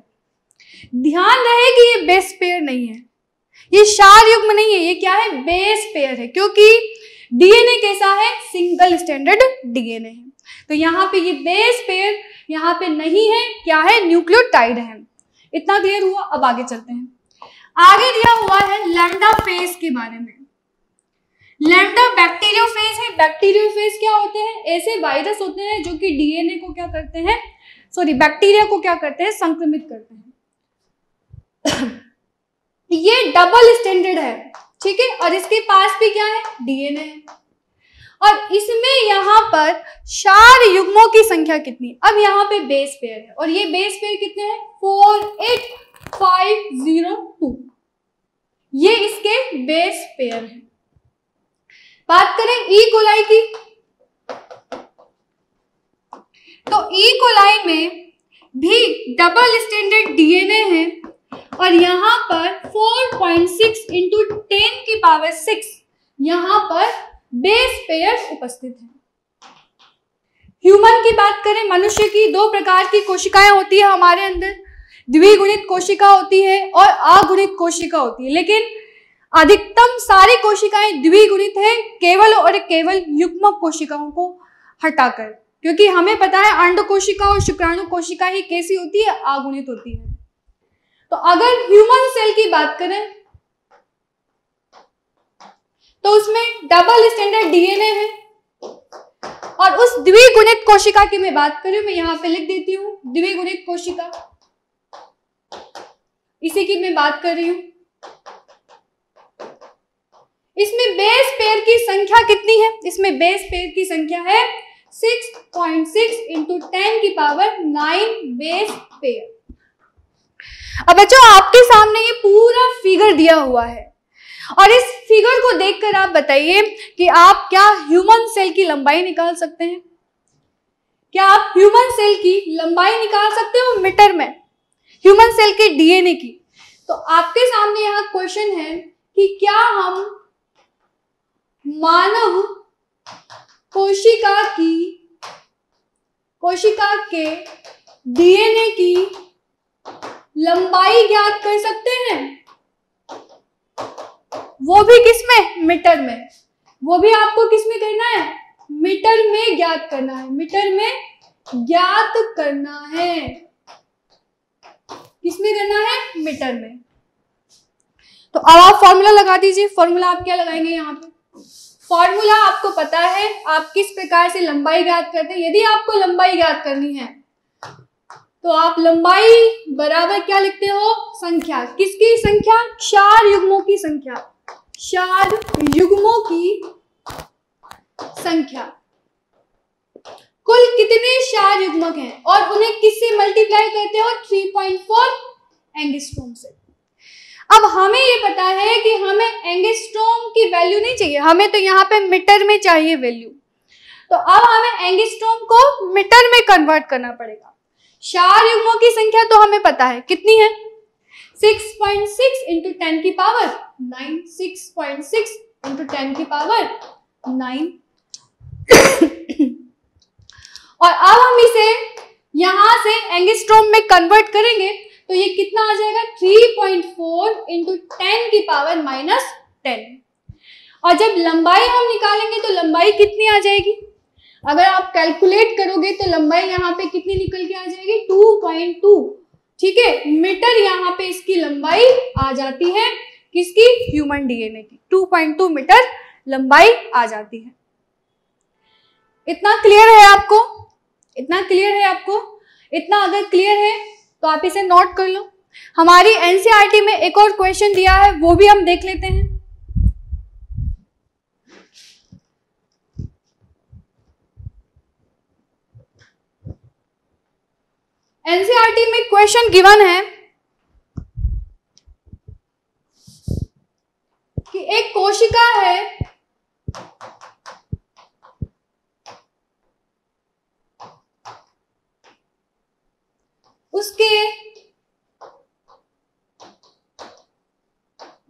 ध्यान रहे कि ये बेस पेयर नहीं है, ये क्षार युग्म नहीं है, ये क्या है? बेस पेयर है। क्योंकि डीएनए कैसा है? सिंगल स्टैंडर्ड डीएनए है। तो यहाँ पे ये बेस पेयर यहाँ पे नहीं है, क्या है? न्यूक्लियोटाइड है। इतना क्लियर हुआ। अब आगे चलते हैं। आगे दिया हुआ है लैंडा फेज के बारे में। लैंडा बैक्टीरियो फेज है। बैक्टीरियो फेज क्या होते हैं? ऐसे वायरस होते हैं जो कि डीएनए को क्या करते हैं, सॉरी बैक्टीरिया को क्या करते हैं? संक्रमित करते हैं। ये डबल स्टैंडर्ड है, ठीक है। और इसके पास भी क्या है? डीएनए है। और इसमें यहाँ पर क्षार युग्मों की संख्या कितनी? अब यहाँ पे बेस पेयर है और ये बेस पेयर कितने हैं? Four eight five zero two, ये इसके बेस पेयर है। बात करें ई कोलाई की, तो ई कोलाई में भी डबल स्टैंडर्ड डीएनए है और यहाँ पर four point six into ten की पावर सिक्स यहाँ पर बेस पेयर उपस्थित है। ह्यूमन की बात करें, मनुष्य की दो प्रकार की कोशिकाएं होती है हमारे अंदर, द्विगुणित कोशिका होती है और अगुणित कोशिका होती है। लेकिन अधिकतम सारी कोशिकाएं द्विगुणित है, केवल और केवल युग्म कोशिकाओं को हटाकर, क्योंकि हमें पता है अंड कोशिका और शुक्राणु कोशिका ही कैसी होती है? अगुणित होती है। तो अगर ह्यूमन सेल की बात करें तो उसमें डबल स्टैंडर्ड डीएनए है और उस द्विगुणित कोशिका की मैं बात करूं, मैं यहां पे लिख देती हूं द्विगुणित कोशिका, इसी की मैं बात कर रही हूं। इसमें बेस पेयर की संख्या कितनी है? इसमें बेस पेयर की संख्या है six point six into ten की पावर नाइन बेस पेयर। अब बच्चों, आपके सामने ये पूरा फिगर दिया हुआ है और इस फिगर को देखकर आप बताइए कि आप क्या ह्यूमन सेल की लंबाई निकाल सकते हैं? क्या आप ह्यूमन सेल की लंबाई निकाल सकते हो मीटर में, ह्यूमन सेल के डीएनए की? तो आपके सामने यहाँ क्वेश्चन है कि क्या हम मानव कोशिका की, कोशिका के डीएनए की लंबाई ज्ञात कर सकते हैं? वो भी किसमें? मीटर में। वो भी आपको किसमें करना है? मीटर में ज्ञात करना है, मीटर में ज्ञात करना है। किसमें करना है? मीटर में। तो अब आप फॉर्मूला लगा दीजिए। फॉर्मूला आप क्या लगाएंगे यहाँ पे? फॉर्मूला आपको पता है, आप किस प्रकार से लंबाई ज्ञात करते हैं। यदि आपको लंबाई ज्ञात करनी है तो आप लंबाई बराबर क्या लिखते हो? संख्या। किसकी संख्या? क्षार युग्मों की संख्या। चार युग्मों की संख्या। कुल कितने चार युग्मक हैं और उन्हें किससे मल्टीप्लाई करते हो? तीन पॉइंट चार एंगस्ट्रॉम से। अब हमें ये पता है कि हमें एंगस्ट्रॉम की वैल्यू नहीं चाहिए, हमें तो यहाँ पे मीटर में चाहिए वैल्यू। तो अब हमें एंगस्ट्रॉम को मीटर में कन्वर्ट करना पड़ेगा। चार युग्मों की संख्या तो हमें पता है कितनी है, six point six into ten की power nine, six point six into ten की पावर नाइन। और अब हम इसे यहां से एंगस्ट्रॉम में कन्वर्ट करेंगे तो ये कितना आ जाएगा? तीन पॉइंट चार इंटू टेन की पावर माइनस टेन। और जब लंबाई हम निकालेंगे तो लंबाई कितनी आ जाएगी? अगर आप कैलकुलेट करोगे तो लंबाई यहाँ पे कितनी निकल के आ जाएगी? दो पॉइंट दो, ठीक है, मीटर यहाँ पे इसकी लंबाई आ जाती है। किसकी? ह्यूमन डीएनए की। दो पॉइंट दो मीटर लंबाई आ जाती है। इतना क्लियर है आपको? इतना क्लियर है आपको? इतना अगर क्लियर है तो आप इसे नोट कर लो। हमारी एनसीईआरटी में एक और क्वेश्चन दिया है, वो भी हम देख लेते हैं। एनसीईआरटी में क्वेश्चन गिवन है कि एक कोशिका है, उसके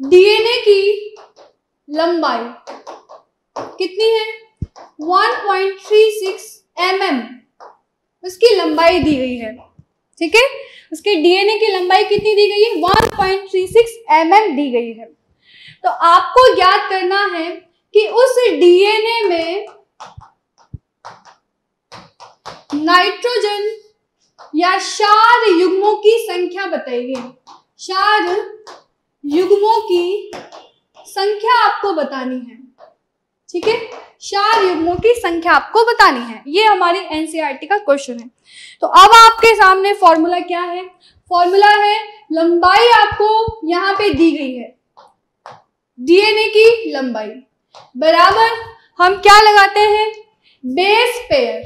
डीएनए की लंबाई कितनी है? One point three six MM उसकी लंबाई दी गई है, ठीक है। उसके डीएनए की लंबाई कितनी दी गई है? One point three six MM दी गई है। तो आपको याद करना है कि उस डीएनए में नाइट्रोजन या चार युग्मों की संख्या बताई गई। चार युग्मों की संख्या आपको बतानी है, ठीक है। चार युग्मों की संख्या आपको बतानी है। ये हमारी एनसीईआरटी का क्वेश्चन है। तो अब आपके सामने फॉर्मूला क्या है? फॉर्मूला है, लंबाई आपको यहाँ पे दी गई है, डीएनए की लंबाई बराबर हम क्या लगाते हैं? बेस पेयर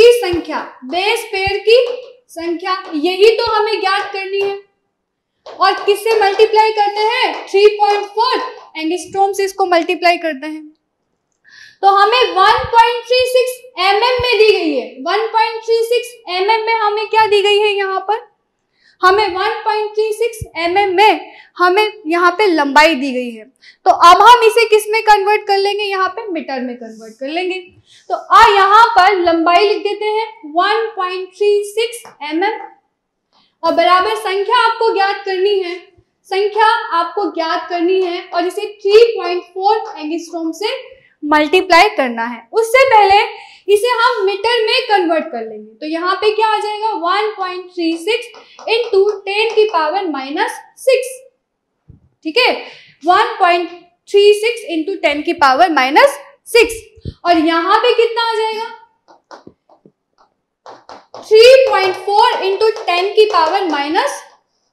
की संख्या, बेस पेयर की संख्या। यही तो हमें ज्ञात करनी है। और किससे मल्टीप्लाई करते हैं? तीन पॉइंट चार एंगस्ट्रॉम से इसको मल्टीप्लाई करते हैं। तो हमें one point three six MM में दी गई है। One point three six MM में हमें क्या दी गई है? यहाँ पर हमें one point three six MM में हमें यहाँ पे लंबाई दी गई है। तो अब हम इसे किस में कन्वर्ट कर लेंगे? यहाँ पे मीटर में कन्वर्ट कर लेंगे। तो आ यहाँ पर लंबाई लिख देते हैं one point three six MM और बराबर संख्या आपको ज्ञात करनी है, संख्या आपको ज्ञात करनी है और इसे तीन पॉइंट चार एंगस्ट्रॉम से मल्टीप्लाई करना है। उससे पहले इसे हम मीटर में कन्वर्ट कर लेंगे। तो यहाँ पे क्या आ जाएगा? One point three six into ten की पावर माइनस सिक्स, ठीक है। One point three six into ten की पावर माइनस सिक्स। और यहाँ पे कितना आ जाएगा? तीन पॉइंट चार इंटू टेन की पावर माइनस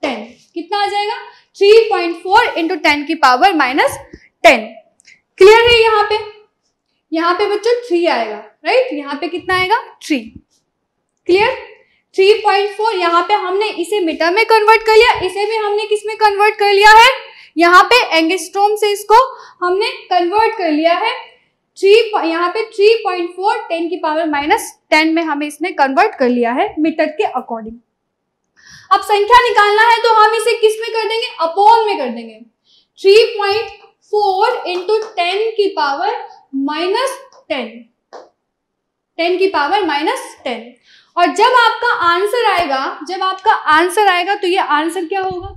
टेन। कितना आ जाएगा? तीन पॉइंट चार इंटू टेन की पावर माइनस टेन। क्लियर है? यहाँ पे यहाँ पे बच्चों थ्री आएगा, राइट। यहाँ पे कितना आएगा? थ्री। क्लियर? तीन पॉइंट चार यहाँ पे हमने इसे मीटर में कन्वर्ट कर लिया, इसे भी हमने किस में कन्वर्ट कर लिया है? यहाँ पे एंगस्ट्रॉम से इसको हमने कन्वर्ट कर लिया है। तीन यहाँ पे तीन पॉइंट चार टेन की पावर माइनस टेन में हमें इसने कन्वर्ट कर लिया है मीटर के अकॉर्डिंग। अब संख्या निकालना है तो हम इसे किस में कर देंगे? अपॉन में कर देंगे। तीन पॉइंट चार इंटू टेन की पावर माइनस टेन, टेन की पावर माइनस टेन। और जब आपका आंसर आएगा, जब आपका आंसर आएगा तो ये आंसर क्या होगा?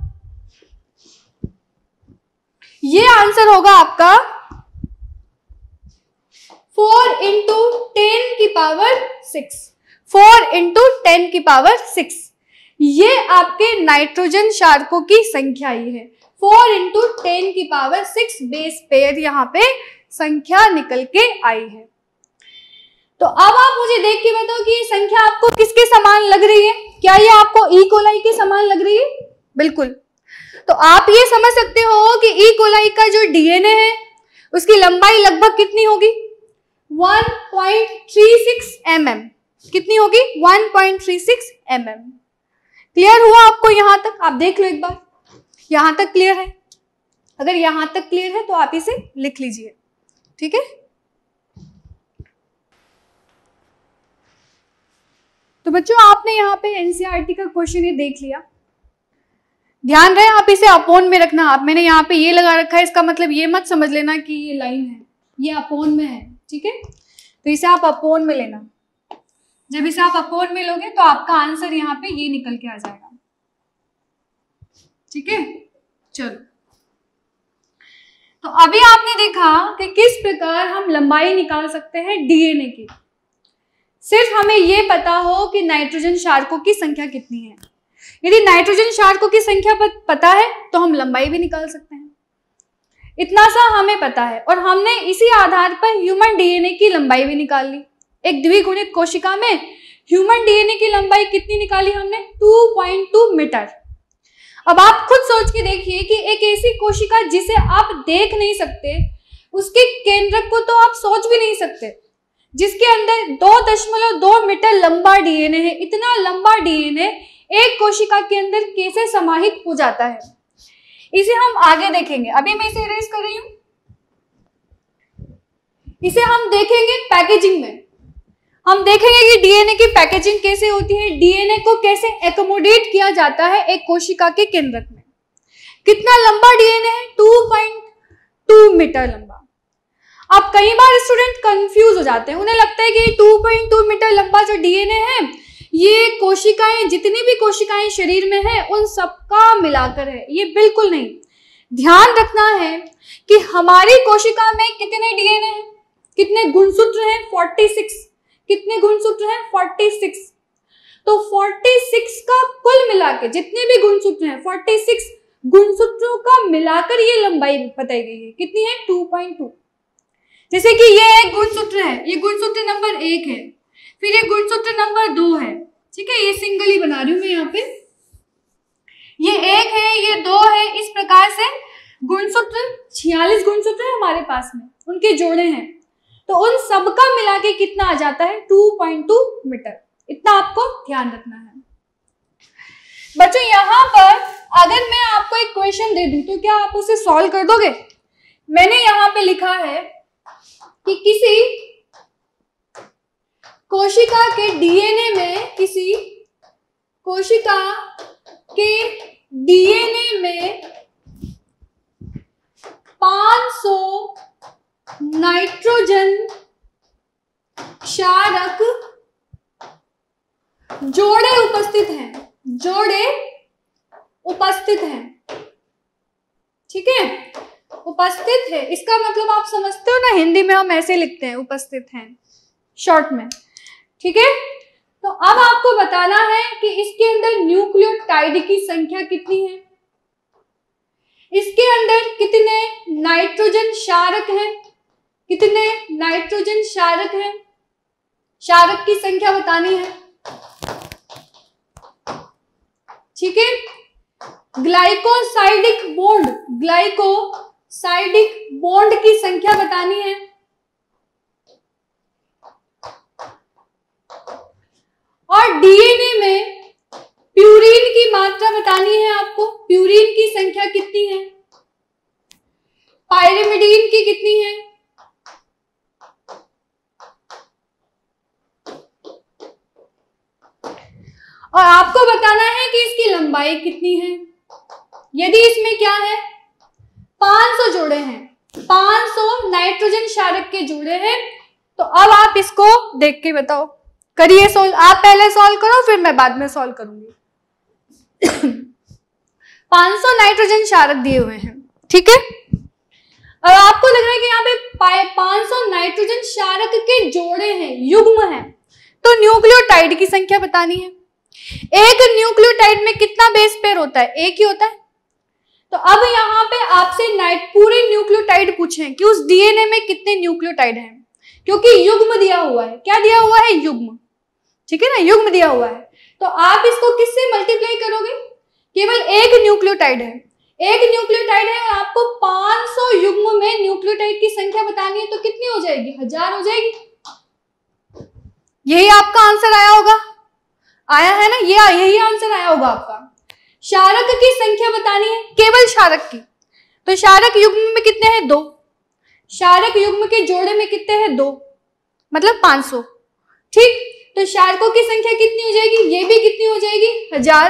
ये आंसर होगा आपका फोर इंटू टेन की power six, four into ten की पावर सिक्स। ये आपके नाइट्रोजन चारकों की संख्या ही है। फोर इंटू टेन की पावर सिक्स बेस पेयर यहाँ पे संख्या निकल के आई है। तो अब आप मुझे देख के बताओ कि ये संख्या आपको किसके समान लग रही है? क्या ये आपको ई कोलाई के समान लग रही है? बिल्कुल। तो आप ये समझ सकते हो कि ई कोलाई का जो डीएनए है उसकी लंबाई लगभग कितनी होगी, one point three six M M. कितनी होगी, one point three six M M. Clear हुआ आपको यहाँ तक? आप देख लो एक बार, यहाँ तक क्लियर है? अगर यहाँ तक क्लियर है तो आप इसे लिख लीजिए, ठीक है। तो बच्चों आपने यहाँ पे एनसीईआरटी का क्वेश्चन ये देख लिया। ध्यान रहे आप इसे अपोन में रखना। आप मैंने यहाँ पे ये लगा रखा है, इसका मतलब ये मत समझ लेना कि ये लाइन है, ये अपोन में है, ठीक है। तो इसे आप अपोन में लेना। जब इसे आप अपोन में लोगे तो आपका आंसर यहाँ पे ये निकल के आ जाएगा, ठीक है। चलो, तो अभी आपने देखा कि किस प्रकार हम लंबाई निकाल सकते हैं डीएनए की। सिर्फ हमें यह पता हो कि नाइट्रोजन क्षारकों की संख्या कितनी है। यदि नाइट्रोजन क्षारकों की संख्या पता है तो हम लंबाई भी निकाल सकते हैं। इतना सा हमें पता है और हमने इसी आधार पर ह्यूमन डीएनए की लंबाई भी निकाल ली। एक द्विगुणित कोशिका में ह्यूमन डीएनए की लंबाई कितनी निकाली हमने, टू पॉइंट टू मीटर। अब आप खुद सोच के देखिए कि एक ऐसी कोशिका जिसे आप देख नहीं सकते, उसके केंद्रक को तो आप सोच भी नहीं सकते, जिसके अंदर दो दशमलव दो मीटर लंबा डीएनए है। इतना लंबा डीएनए एक कोशिका के अंदर कैसे समाहित हो जाता है, इसे हम आगे देखेंगे। अभी मैं इसे इरेज कर रही हूं, इसे हम देखेंगे पैकेजिंग में। हम देखेंगे कि डीएनए की पैकेजिंग कैसे होती है, डीएनए को कैसे एकोमोडेट किया जाता है एक कोशिका के केंद्रक में। कितना लंबा डीएनए है, टू पॉइंट टू मीटर लंबा। अब कई बार स्टूडेंट कंफ्यूज हो जाते हैं, उन्हें लगता है कि टू पॉइंट टू मीटर लंबा जो डीएनए है ये कोशिकाएं, जितनी भी कोशिकाएं शरीर में है उन सबका मिलाकर है। ये बिल्कुल नहीं। ध्यान रखना है कि हमारी कोशिका में कितने डीएनए हैं, कितने गुणसूत्र हैं, छियालीस। कितने गुणसूत्र हैं, छियालीस। तो छियालीस का कुल मिलाकर जितने भी गुणसूत्र हैं, छियालीस गुणसूत्रों का मिलाकर ये लंबाई बताई गई है। कितनी है, टू पॉइंट टू। जैसे कि ये एक गुणसूत्र है, ये गुणसूत्र नंबर एक है, फिर ये गुणसूत्र नंबर दो है, ठीक है। ये सिंगल ही बना रही हूं मैं यहाँ पे। ये एक है, ये दो है, इस प्रकार से गुणसूत्र छियालीस गुणसूत्र है हमारे पास में, उनके जोड़े हैं। तो उन सबका मिला के कितना आ जाता है, टू पॉइंट टू मीटर। इतना आपको ध्यान रखना है। बच्चों यहाँ पर अगर मैं आपको एक क्वेश्चन दे दूं तो क्या आप उसे सॉल्व कर दोगे? मैंने यहाँ पे लिखा है कि किसी कोशिका के डीएनए में किसी कोशिका के डीएनए में पाँच सौ नाइट्रोजन क्षारक जोड़े उपस्थित हैं, जोड़े उपस्थित हैं, ठीक है, उपस्थित है। इसका मतलब आप समझते हो ना, हिंदी में हम ऐसे लिखते हैं उपस्थित हैं शॉर्ट में, ठीक है। तो अब आपको बताना है कि इसके अंदर न्यूक्लियोटाइड की संख्या कितनी है, इसके अंदर कितने नाइट्रोजन क्षारक हैं, कितने नाइट्रोजन क्षारक हैं, क्षारक की संख्या बतानी है, ठीक है। ग्लाइकोसाइडिक बॉन्ड, ग्लाइकोसाइडिक बॉन्ड की संख्या बतानी है। और डीएनए में प्यूरिन की मात्रा बतानी है आपको, प्यूरिन की संख्या कितनी है, पाइरिमिडीन की कितनी है, और आपको बताना है कि इसकी लंबाई कितनी है। यदि इसमें क्या है, पाँच सौ जोड़े हैं, पाँच सौ नाइट्रोजन क्षारक के जोड़े हैं, तो अब आप इसको देख के बताओ, करिए सोल्व। आप पहले सोल्व करो फिर मैं बाद में सोल्व करूंगी। पाँच सौ नाइट्रोजन क्षारक दिए हुए हैं, ठीक है। अब आपको लग रहा है कि यहाँ पे पाँच सौ नाइट्रोजन क्षारक के जोड़े हैं, युग्म हैं, तो न्यूक्लियोटाइड की संख्या बतानी है। एक न्यूक्लियोटाइड में कितना बेस पेयर होता है, एक ही होता है। तो अब यहाँ पे आपसे नाइट पूरे न्यूक्लियोटाइड पूछे कि उस डीएनए में कितने न्यूक्लियोटाइड हैं, क्योंकि युग्म दिया हुआ है। क्या दिया हुआ है, युग्म, ठीक है ना, युग्म दिया हुआ है। तो आप इसको किससे मल्टीप्लाई करोगे, केवल एक न्यूक्लियोटाइड है, एक न्यूक्लियोटाइड है और आपको पाँच सौ युग्म में न्यूक्लियोटाइड की संख्या बतानी है, तो कितनी हो जाएगी? हजार हो जाएगी। यही आपका आंसर आया होगा, आया है ना, ये यही आंसर आया होगा आपका। शारक की संख्या बतानी है, केवल शारक की, तो शारक युग्म में कितने हैं? दो। शारक युग्म के जोड़े में कितने हैं? दो, मतलब पाँच सौ। ठीक, तो शारकों की संख्या कितनी हो जाएगी? ये भी कितनी हो जाएगी? हजार।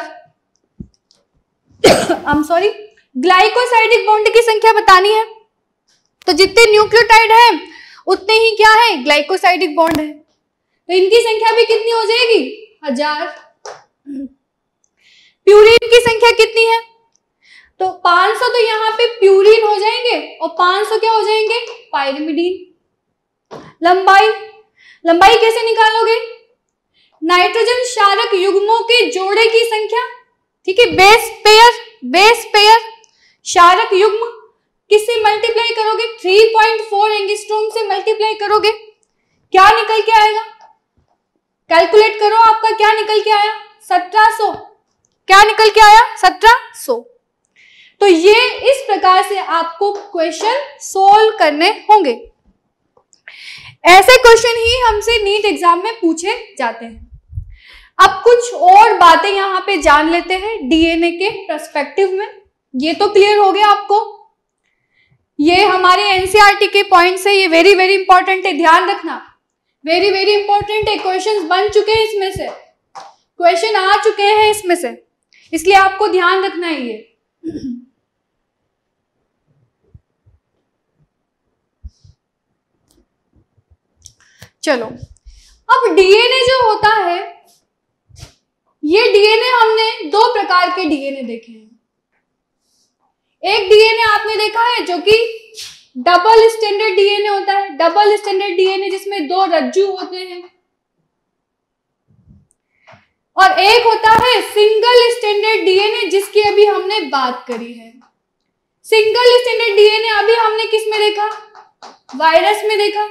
I am sorry. Glycosidic bond की संख्या बतानी है, तो जितने न्यूक्लियोटाइड हैं उतने ही क्या है? ग्लाइकोसाइडिक बॉन्ड है, तो इनकी संख्या भी कितनी हो जाएगी? हजार। प्यूरिन की संख्या कितनी है? तो पाँच सौ, तो यहाँ पे प्यूरिन हो जाएंगे और पाँच सौ क्या हो जाएंगे? पाइरिमिडीन। लंबाई, लंबाई कैसे निकालोगे? नाइट्रोजन क्षारक युग्मों के जोड़े की संख्या, ठीक है, बेस पेयर, बेस पेयर क्षारक युग्म किससे मल्टीप्लाई करोगे? तीन पॉइंट चार एंगस्ट्रॉम से मल्टीप्लाई करोगे, क्या निकल के आएगा? कैलकुलेट करो, आपका क्या निकल के आया? सत्रह सौ। क्या निकल के आया? सत्रह सौ। तो ये इस प्रकार से आपको क्वेश्चन सोल्व करने होंगे। ऐसे क्वेश्चन ही हमसे नीट एग्जाम में पूछे जाते हैं। अब कुछ और बातें यहाँ पे जान लेते हैं डीएनए के पर्सपेक्टिव में। ये तो क्लियर हो गया आपको, ये हमारे एनसीईआरटी के पॉइंट से, ये वेरी वेरी इंपॉर्टेंट है, ध्यान रखना, वेरी वेरी इंपॉर्टेंट है। क्वेश्चंस बन चुके हैं इसमें से, क्वेश्चन आ चुके हैं इसमें से, इसलिए आपको ध्यान रखना है ये। चलो, अब डीएनए जो होता है, ये डीएनए हमने दो प्रकार के डीएनए देखे हैं। एक डीएनए आपने देखा है जो कि डबल स्टैंडर्ड डीएनए होता है, डबल स्टैंडर्ड डीएनए जिसमें दो रज्जु होते हैं, और एक होता है सिंगल स्टैंडर्ड डीएनए जिसकी अभी हमने बात करी है। सिंगल स्टैंडर्ड डीएनए अभी हमने किस में देखा? वायरस में देखा।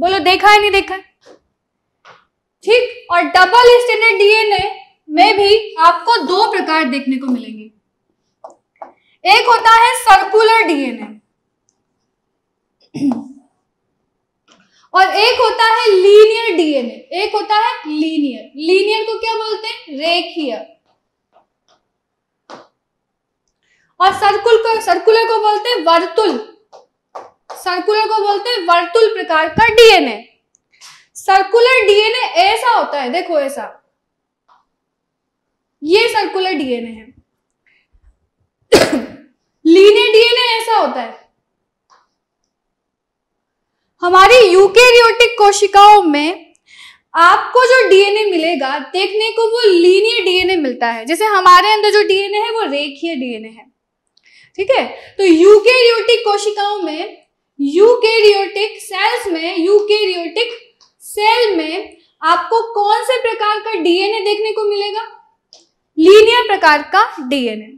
बोलो देखा है नहीं देखा है? ठीक। और डबल स्टैंडर्ड डीएनए में भी आपको दो प्रकार देखने को मिलेंगे। एक होता है सर्कुलर डीएनए और एक होता है लीनियर डीएनए। एक होता है लीनियर, लीनियर को क्या बोलते हैं? रेखीय। और सर्कुल को, सर्कुलर को बोलते हैं वर्तुल, सर्कुलर को बोलते हैं वर्तुल प्रकार का डीएनए। सर्कुलर डीएनए ऐसा होता है, देखो ऐसा, ये सर्कुलर डीएनए है। लीनियर डीएनए ऐसा होता है। हमारी यूकेरियोटिक कोशिकाओं में आपको जो डीएनए मिलेगा देखने को, वो लीनियर डीएनए मिलता है। जैसे हमारे अंदर जो डीएनए है वो रेखीय डीएनए है, ठीक है। तो यूकेरियोटिक कोशिकाओं में, यूकेरियोटिक सेल्स में, यूकेरियोटिक सेल में आपको कौन से प्रकार का डीएनए देखने को मिलेगा? लीनियर प्रकार का डीएनए।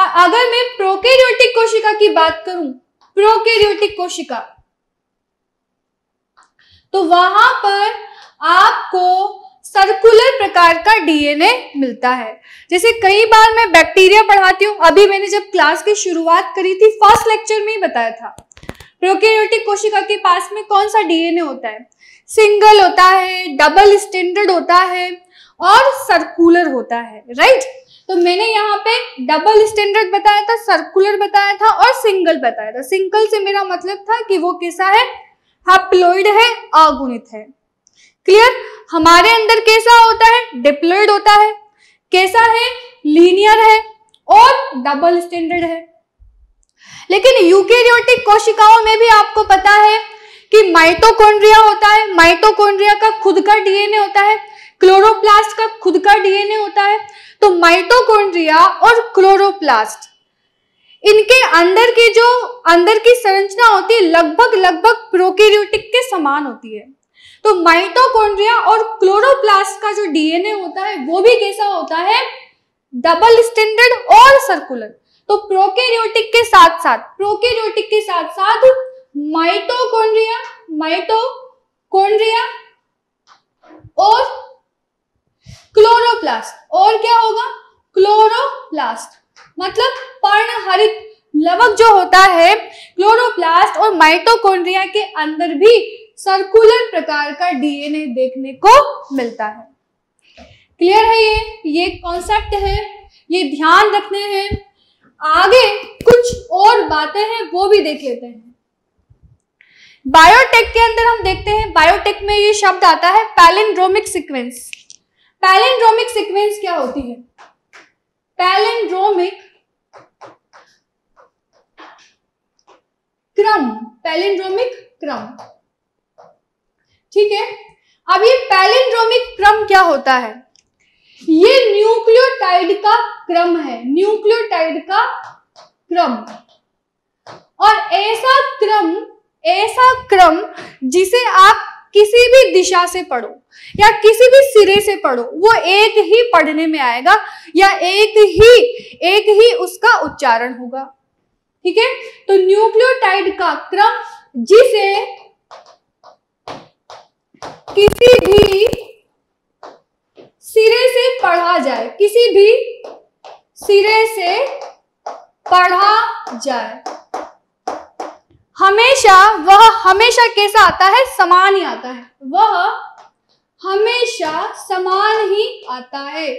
और अगर मैं प्रोकैरियोटिक कोशिका की बात करूं, प्रोकैरियोटिक कोशिका, तो वहां पर आपको सर्कुलर प्रकार का डीएनए मिलता है। जैसे कई बार मैं बैक्टीरिया पढ़ाती हूँ, अभी मैंने जब क्लास की शुरुआत करी थी फर्स्ट लेक्चर में ही बताया था, प्रोकैरियोटिक कोशिका के पास में कौन सा डीएनए होता है? सिंगल होता है, डबल स्टैंडर्ड होता है और सर्कुलर होता है, राइट। तो मैंने यहाँ पे डबल स्टैंडर्ड बताया था, सर्कुलर बताया था और सिंगल बताया था। सिंगल से मेरा मतलब था कि वो कैसा है? हैप्लोइड है, अगुणित है, क्लियर। हमारे अंदर कैसा होता है? डिप्लॉइड होता है। कैसा है? लीनियर है और डबल स्टैंडर्ड है। लेकिन यूकेरियोटिक कोशिकाओं में भी आपको पता है कि माइटोकोन्ड्रिया होता है, माइटोकोन्ड्रिया का खुद का डीएनए होता है, क्लोरोप्लास्ट का खुद का डीएनए होता है। तो माइटोकोन्ड्रिया और क्लोरोप्लास्ट, इनके अंदर की जो अंदर की संरचना होती है लगभग लगभग प्रोकैरियोटिक के समान होती है। तो माइटोकोन्ड्रिया और क्लोरोप्लास्ट का जो डीएनए होता है वो भी कैसा होता है? डबल स्टैंडर्ड और सर्कुलर। तो प्रोकैरियोटिक के साथ साथ, प्रोकैरियोटिक के साथ साथ माइटोकोन्ड्रिया, माइटोकोन्ड्रिया और क्लोरोप्लास्ट, और क्या होगा? क्लोरोप्लास्ट। मतलब पर्णहरित लवक जो होता है क्लोरोप्लास्ट और माइटोकोन्ड्रिया के अंदर भी सर्कुलर प्रकार का डीएनए देखने को मिलता है। क्लियर है ये ये कॉन्सेप्ट है, ये ध्यान रखने हैं। आगे कुछ और बातें हैं वो भी देख लेते हैं। बायोटेक के अंदर हम देखते हैं, बायोटेक में ये शब्द आता है पैलिंड्रोमिक सीक्वेंस। पैलिंड्रोमिक सीक्वेंस क्या होती है? पैलिंड्रोमिक क्रम, पैलिंड्रोमिक क्रम, ठीक है। अब ये पैलिंड्रोमिक क्रम क्या होता है? ये न्यूक्लियोटाइड का क्रम है, न्यूक्लियोटाइड का क्रम। और ऐसा क्रम, ऐसा क्रम जिसे आप किसी भी दिशा से पढ़ो या किसी भी सिरे से पढ़ो वो एक ही पढ़ने में आएगा या एक ही एक ही उसका उच्चारण होगा, ठीक है। तो न्यूक्लियोटाइड का क्रम जिसे किसी भी सिरे से पढ़ा जाए, किसी भी सिरे से पढ़ा जाए, हमेशा वह हमेशा कैसा आता है? समान ही आता है, वह हमेशा समान ही आता है।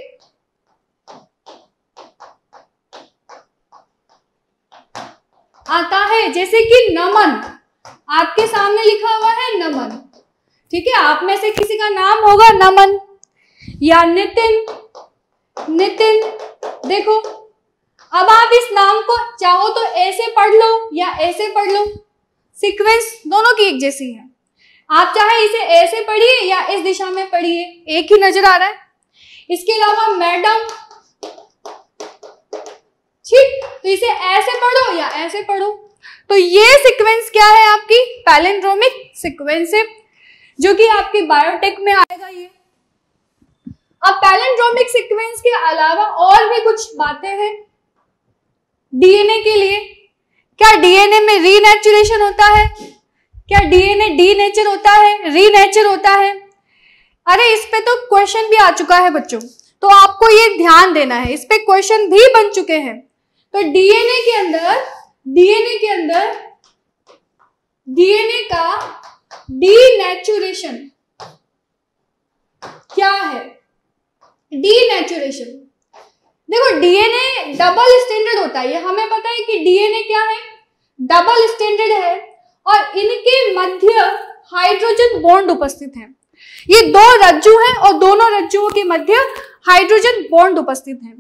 आता है जैसे कि नमन, आपके सामने लिखा हुआ है नमन, ठीक है। आप में से किसी का नाम होगा नमन या नितिन, नितिन। देखो अब आप इस नाम को चाहो तो ऐसे पढ़ लो या ऐसे पढ़ लो, सीक्वेंस दोनों की एक जैसी है। आप चाहे इसे ऐसे पढ़िए या इस दिशा में पढ़िए, एक ही नजर आ रहा है। इसके अलावा मैडम, ठीक, तो इसे ऐसे पढ़ो या ऐसे पढ़ो। तो ये सीक्वेंस क्या है आपकी? पैलिंड्रोमिक सीक्वेंस है जो कि आपके बायोटेक में आएगा ये। अब पैलिंड्रोमिक सीक्वेंस के अलावा और भी कुछ बातें हैं डीएनए के लिए। क्या डीएनए में रीनेचुरेशन होता है? क्या डीएनए डीनेचर होता है, रीनेचर होता है? अरे इस पे तो क्वेश्चन भी आ चुका है बच्चों, तो आपको ये ध्यान देना है, इस पे क्वेश्चन भी बन चुके हैं। तो डीएनए के अंदर, डीएनए के अंदर डीएनए का डीनेचुरेशन क्या है? डीनेचुरेशन। देखो डीएनए डबल स्टैंडर्ड होता है, ये हमें पता है कि डीएनए क्या है, डबल स्टैंडर्ड है, और इनके मध्य हाइड्रोजन बॉन्ड उपस्थित हैं। ये दो रज्जु हैं और दोनों रज्जुओं के मध्य हाइड्रोजन बॉन्ड उपस्थित हैं।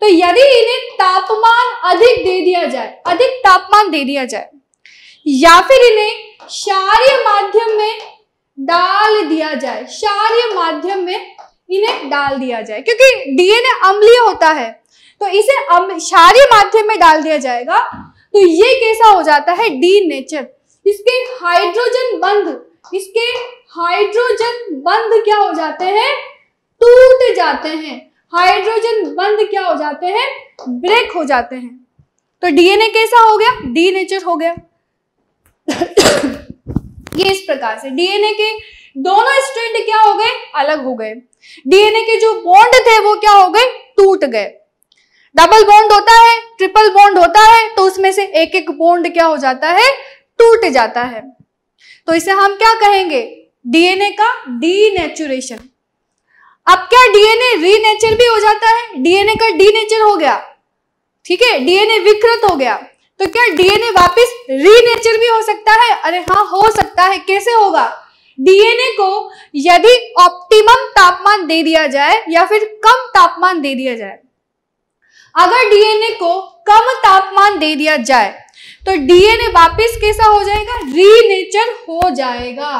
तो यदि इन्हें तापमान अधिक दे दिया जाए, अधिक तापमान दे दिया जाए या फिर इन्हें क्षारीय माध्यम में डाल दिया जाए, क्षारीय माध्यम में इन्हें डाल दिया जाए, क्योंकि डीएनए अम्लीय होता है, तो इसे क्षारीय माध्यम में डाल दिया जाएगा, तो ये कैसा हो जाता है? डीनेचर। इसके हाइड्रोजन बंध, इसके हाइड्रोजन बंध क्या हो जाते हैं? टूट जाते हैं। हाइड्रोजन बंध क्या हो जाते हैं? ब्रेक हो जाते हैं। तो डीएनए कैसा हो गया? डीनेचर हो गया। ये इस प्रकार से डीएनए के दोनों स्ट्रैंड क्या हो गए? अलग हो गए। डीएनए के जो बॉन्ड थे वो क्या हो गए? टूट गए। डबल बॉन्ड होता है, ट्रिपल बॉन्ड होता है, तो उसमें से एक एक बॉन्ड क्या हो जाता है? टूट जाता है। तो इसे हम क्या कहेंगे? डीएनए का डीनेचुरेशन। अब क्या डीएनए रीनेचर भी हो जाता है? डीएनए का डीनेचर हो गया, ठीक है, डीएनए विकृत हो गया, तो क्या डीएनए वापस रीनेचर भी हो सकता है? अरे हाँ, हो सकता है। कैसे होगा? डीएनए को यदि ऑप्टिमम तापमान दे दिया जाए या फिर कम तापमान दे दिया जाए। अगर डीएनए को कम तापमान दे दिया जाए तो डीएनए वापस कैसा हो जाएगा? रीनेचर हो जाएगा,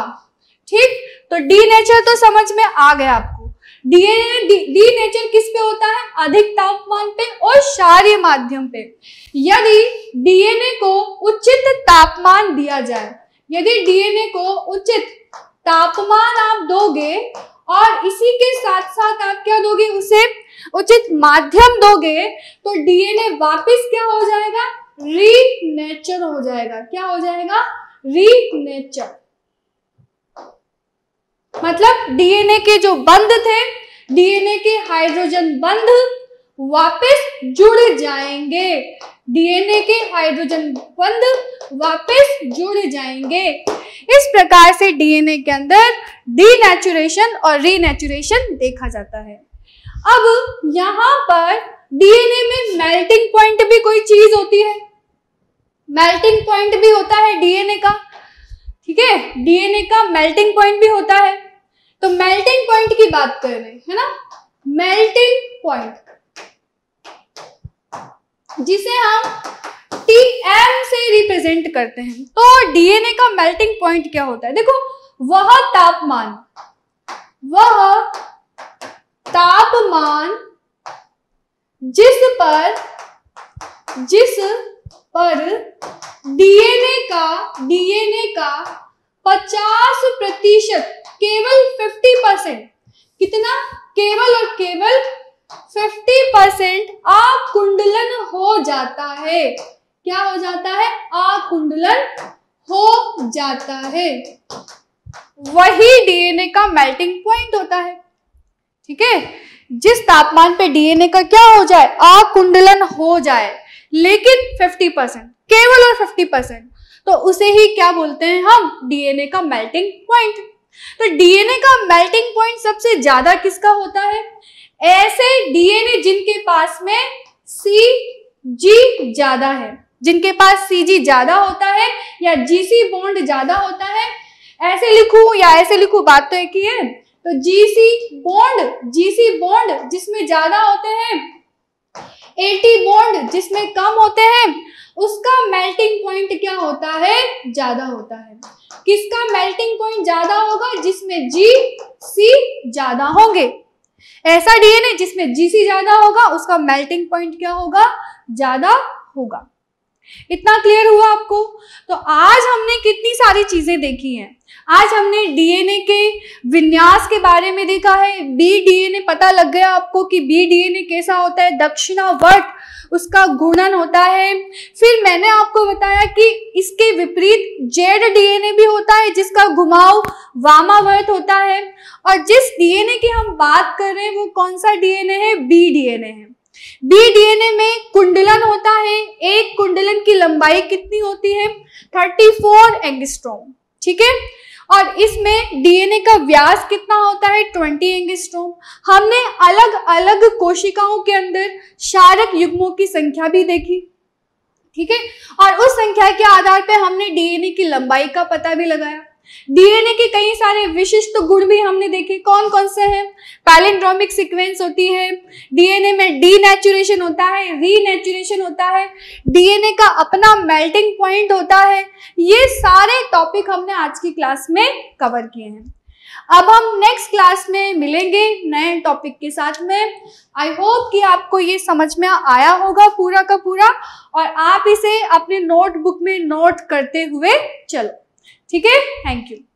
ठीक। तो डीनेचर तो समझ में आ गया आपको। डीएनए डीनेचर किस पे होता है? अधिक तापमान पे और क्षारीय माध्यम पे। यदि डीएनए को उचित तापमान दिया जाए, यदि डीएनए को उचित तापमान आप दोगे और इसी के साथ साथ आप क्या दोगे? उसे उचित माध्यम दोगे, तो डीएनए वापस क्या हो जाएगा? रीनेचर हो जाएगा। क्या हो जाएगा? रीनेचर। मतलब डीएनए के जो बंध थे, डीएनए के हाइड्रोजन बंध वापस जुड़ जाएंगे, डीएनए के हाइड्रोजन बंध वापस जुड़ जाएंगे। इस प्रकार से डीएनए के अंदर डीनेचुरेशन और रीनेचुरेशन देखा जाता है। अब यहाँ पर डीएनए में मेल्टिंग पॉइंट भी कोई चीज होती है, मेल्टिंग पॉइंट भी होता है डीएनए का, ठीक है, डीएनए का मेल्टिंग पॉइंट भी होता है। तो मेल्टिंग पॉइंट की बात कर रहे हैं, है ना, मेल्टिंग पॉइंट जिसे हम टी एम से रिप्रेजेंट करते हैं। तो डीएनए का मेल्टिंग पॉइंट क्या होता है? देखो, वह तापमान, वह तापमान जिस पर जिस पर डीएनए का डीएनए का पचास प्रतिशत, केवल पचास परसेंट, कितना, केवल और केवल पचास परसेंट आकुंडलन हो जाता है। क्या हो जाता है? आकुंडलन हो जाता है, वही डीएनए का मेल्टिंग पॉइंट होता है। ठीक है, जिस तापमान पे डीएनए का क्या हो जाए, आकुंडलन हो जाए, लेकिन पचास परसेंट, केवल और पचास परसेंट, तो उसे ही क्या बोलते हैं हम? डीएनए का मेल्टिंग पॉइंट। तो डीएनए का मेल्टिंग पॉइंट सबसे ज्यादा किसका होता है? ऐसे डीएनए जिनके पास में सीजी ज्यादा है, जिनके पास सीजी ज्यादा होता है या जीसी बॉन्ड ज्यादा होता है। ऐसे लिखूं या ऐसे लिखूं, बात तो एक ही है। तो जीसी बॉन्ड जीसी बॉन्ड जिसमें ज्यादा होते हैं, एटी बॉन्ड जिसमें कम होते हैं, उसका मेल्टिंग पॉइंट क्या होता है? ज्यादा होता है। किसका मेल्टिंग पॉइंट ज्यादा होगा? जिसमें जी सी ज्यादा होंगे। ऐसा डीएनए जिसमें जी सी ज्यादा होगा, उसका मेल्टिंग पॉइंट क्या होगा? ज्यादा होगा। इतना क्लियर हुआ आपको? तो आज हमने कितनी सारी चीजें देखी हैं। आज हमने डीएनए के विन्यास के बारे में देखा है। बी डीएनए पता लग गया आपको कि बी डीएनए कैसा होता है, दक्षिणावर्त उसका गुणन होता है। फिर मैंने आपको बताया कि इसके विपरीत जेड डीएनए भी होता है जिसका घुमाव वामावर्त होता है। और जिस डीएनए की हम बात कर रहे हैं वो कौन सा डीएनए है? बी डीएनए है। बी डीएनए में कुंडलन होता है, एक कुंडलन की लंबाई कितनी होती है? चौंतीस एंगस्ट्रॉम, ठीक है। और इसमें डीएनए का व्यास कितना होता है? बीस एंगस्ट्रॉम। हमने अलग अलग कोशिकाओं के अंदर क्षारक युग्मों की संख्या भी देखी, ठीक है, और उस संख्या के आधार पर हमने डीएनए की लंबाई का पता भी लगाया। डीएनए के कई सारे विशिष्ट गुण भी हमने देखे, कौन कौन से हैं? पैलिंड्रोमिक सीक्वेंस होती है डीएनए में, डीनेचुरेशन होता है, रीनेचुरेशन होता है, डीएनए का अपना मेल्टिंग पॉइंट होता है। ये सारे टॉपिक हमने आज की क्लास में कवर किए हैं। अब हम नेक्स्ट क्लास में मिलेंगे नए टॉपिक के साथ में। आई होप कि आपको ये समझ में आया होगा पूरा का पूरा, और आप इसे अपने नोटबुक में नोट करते हुए चलो, ठीक है। Thank you.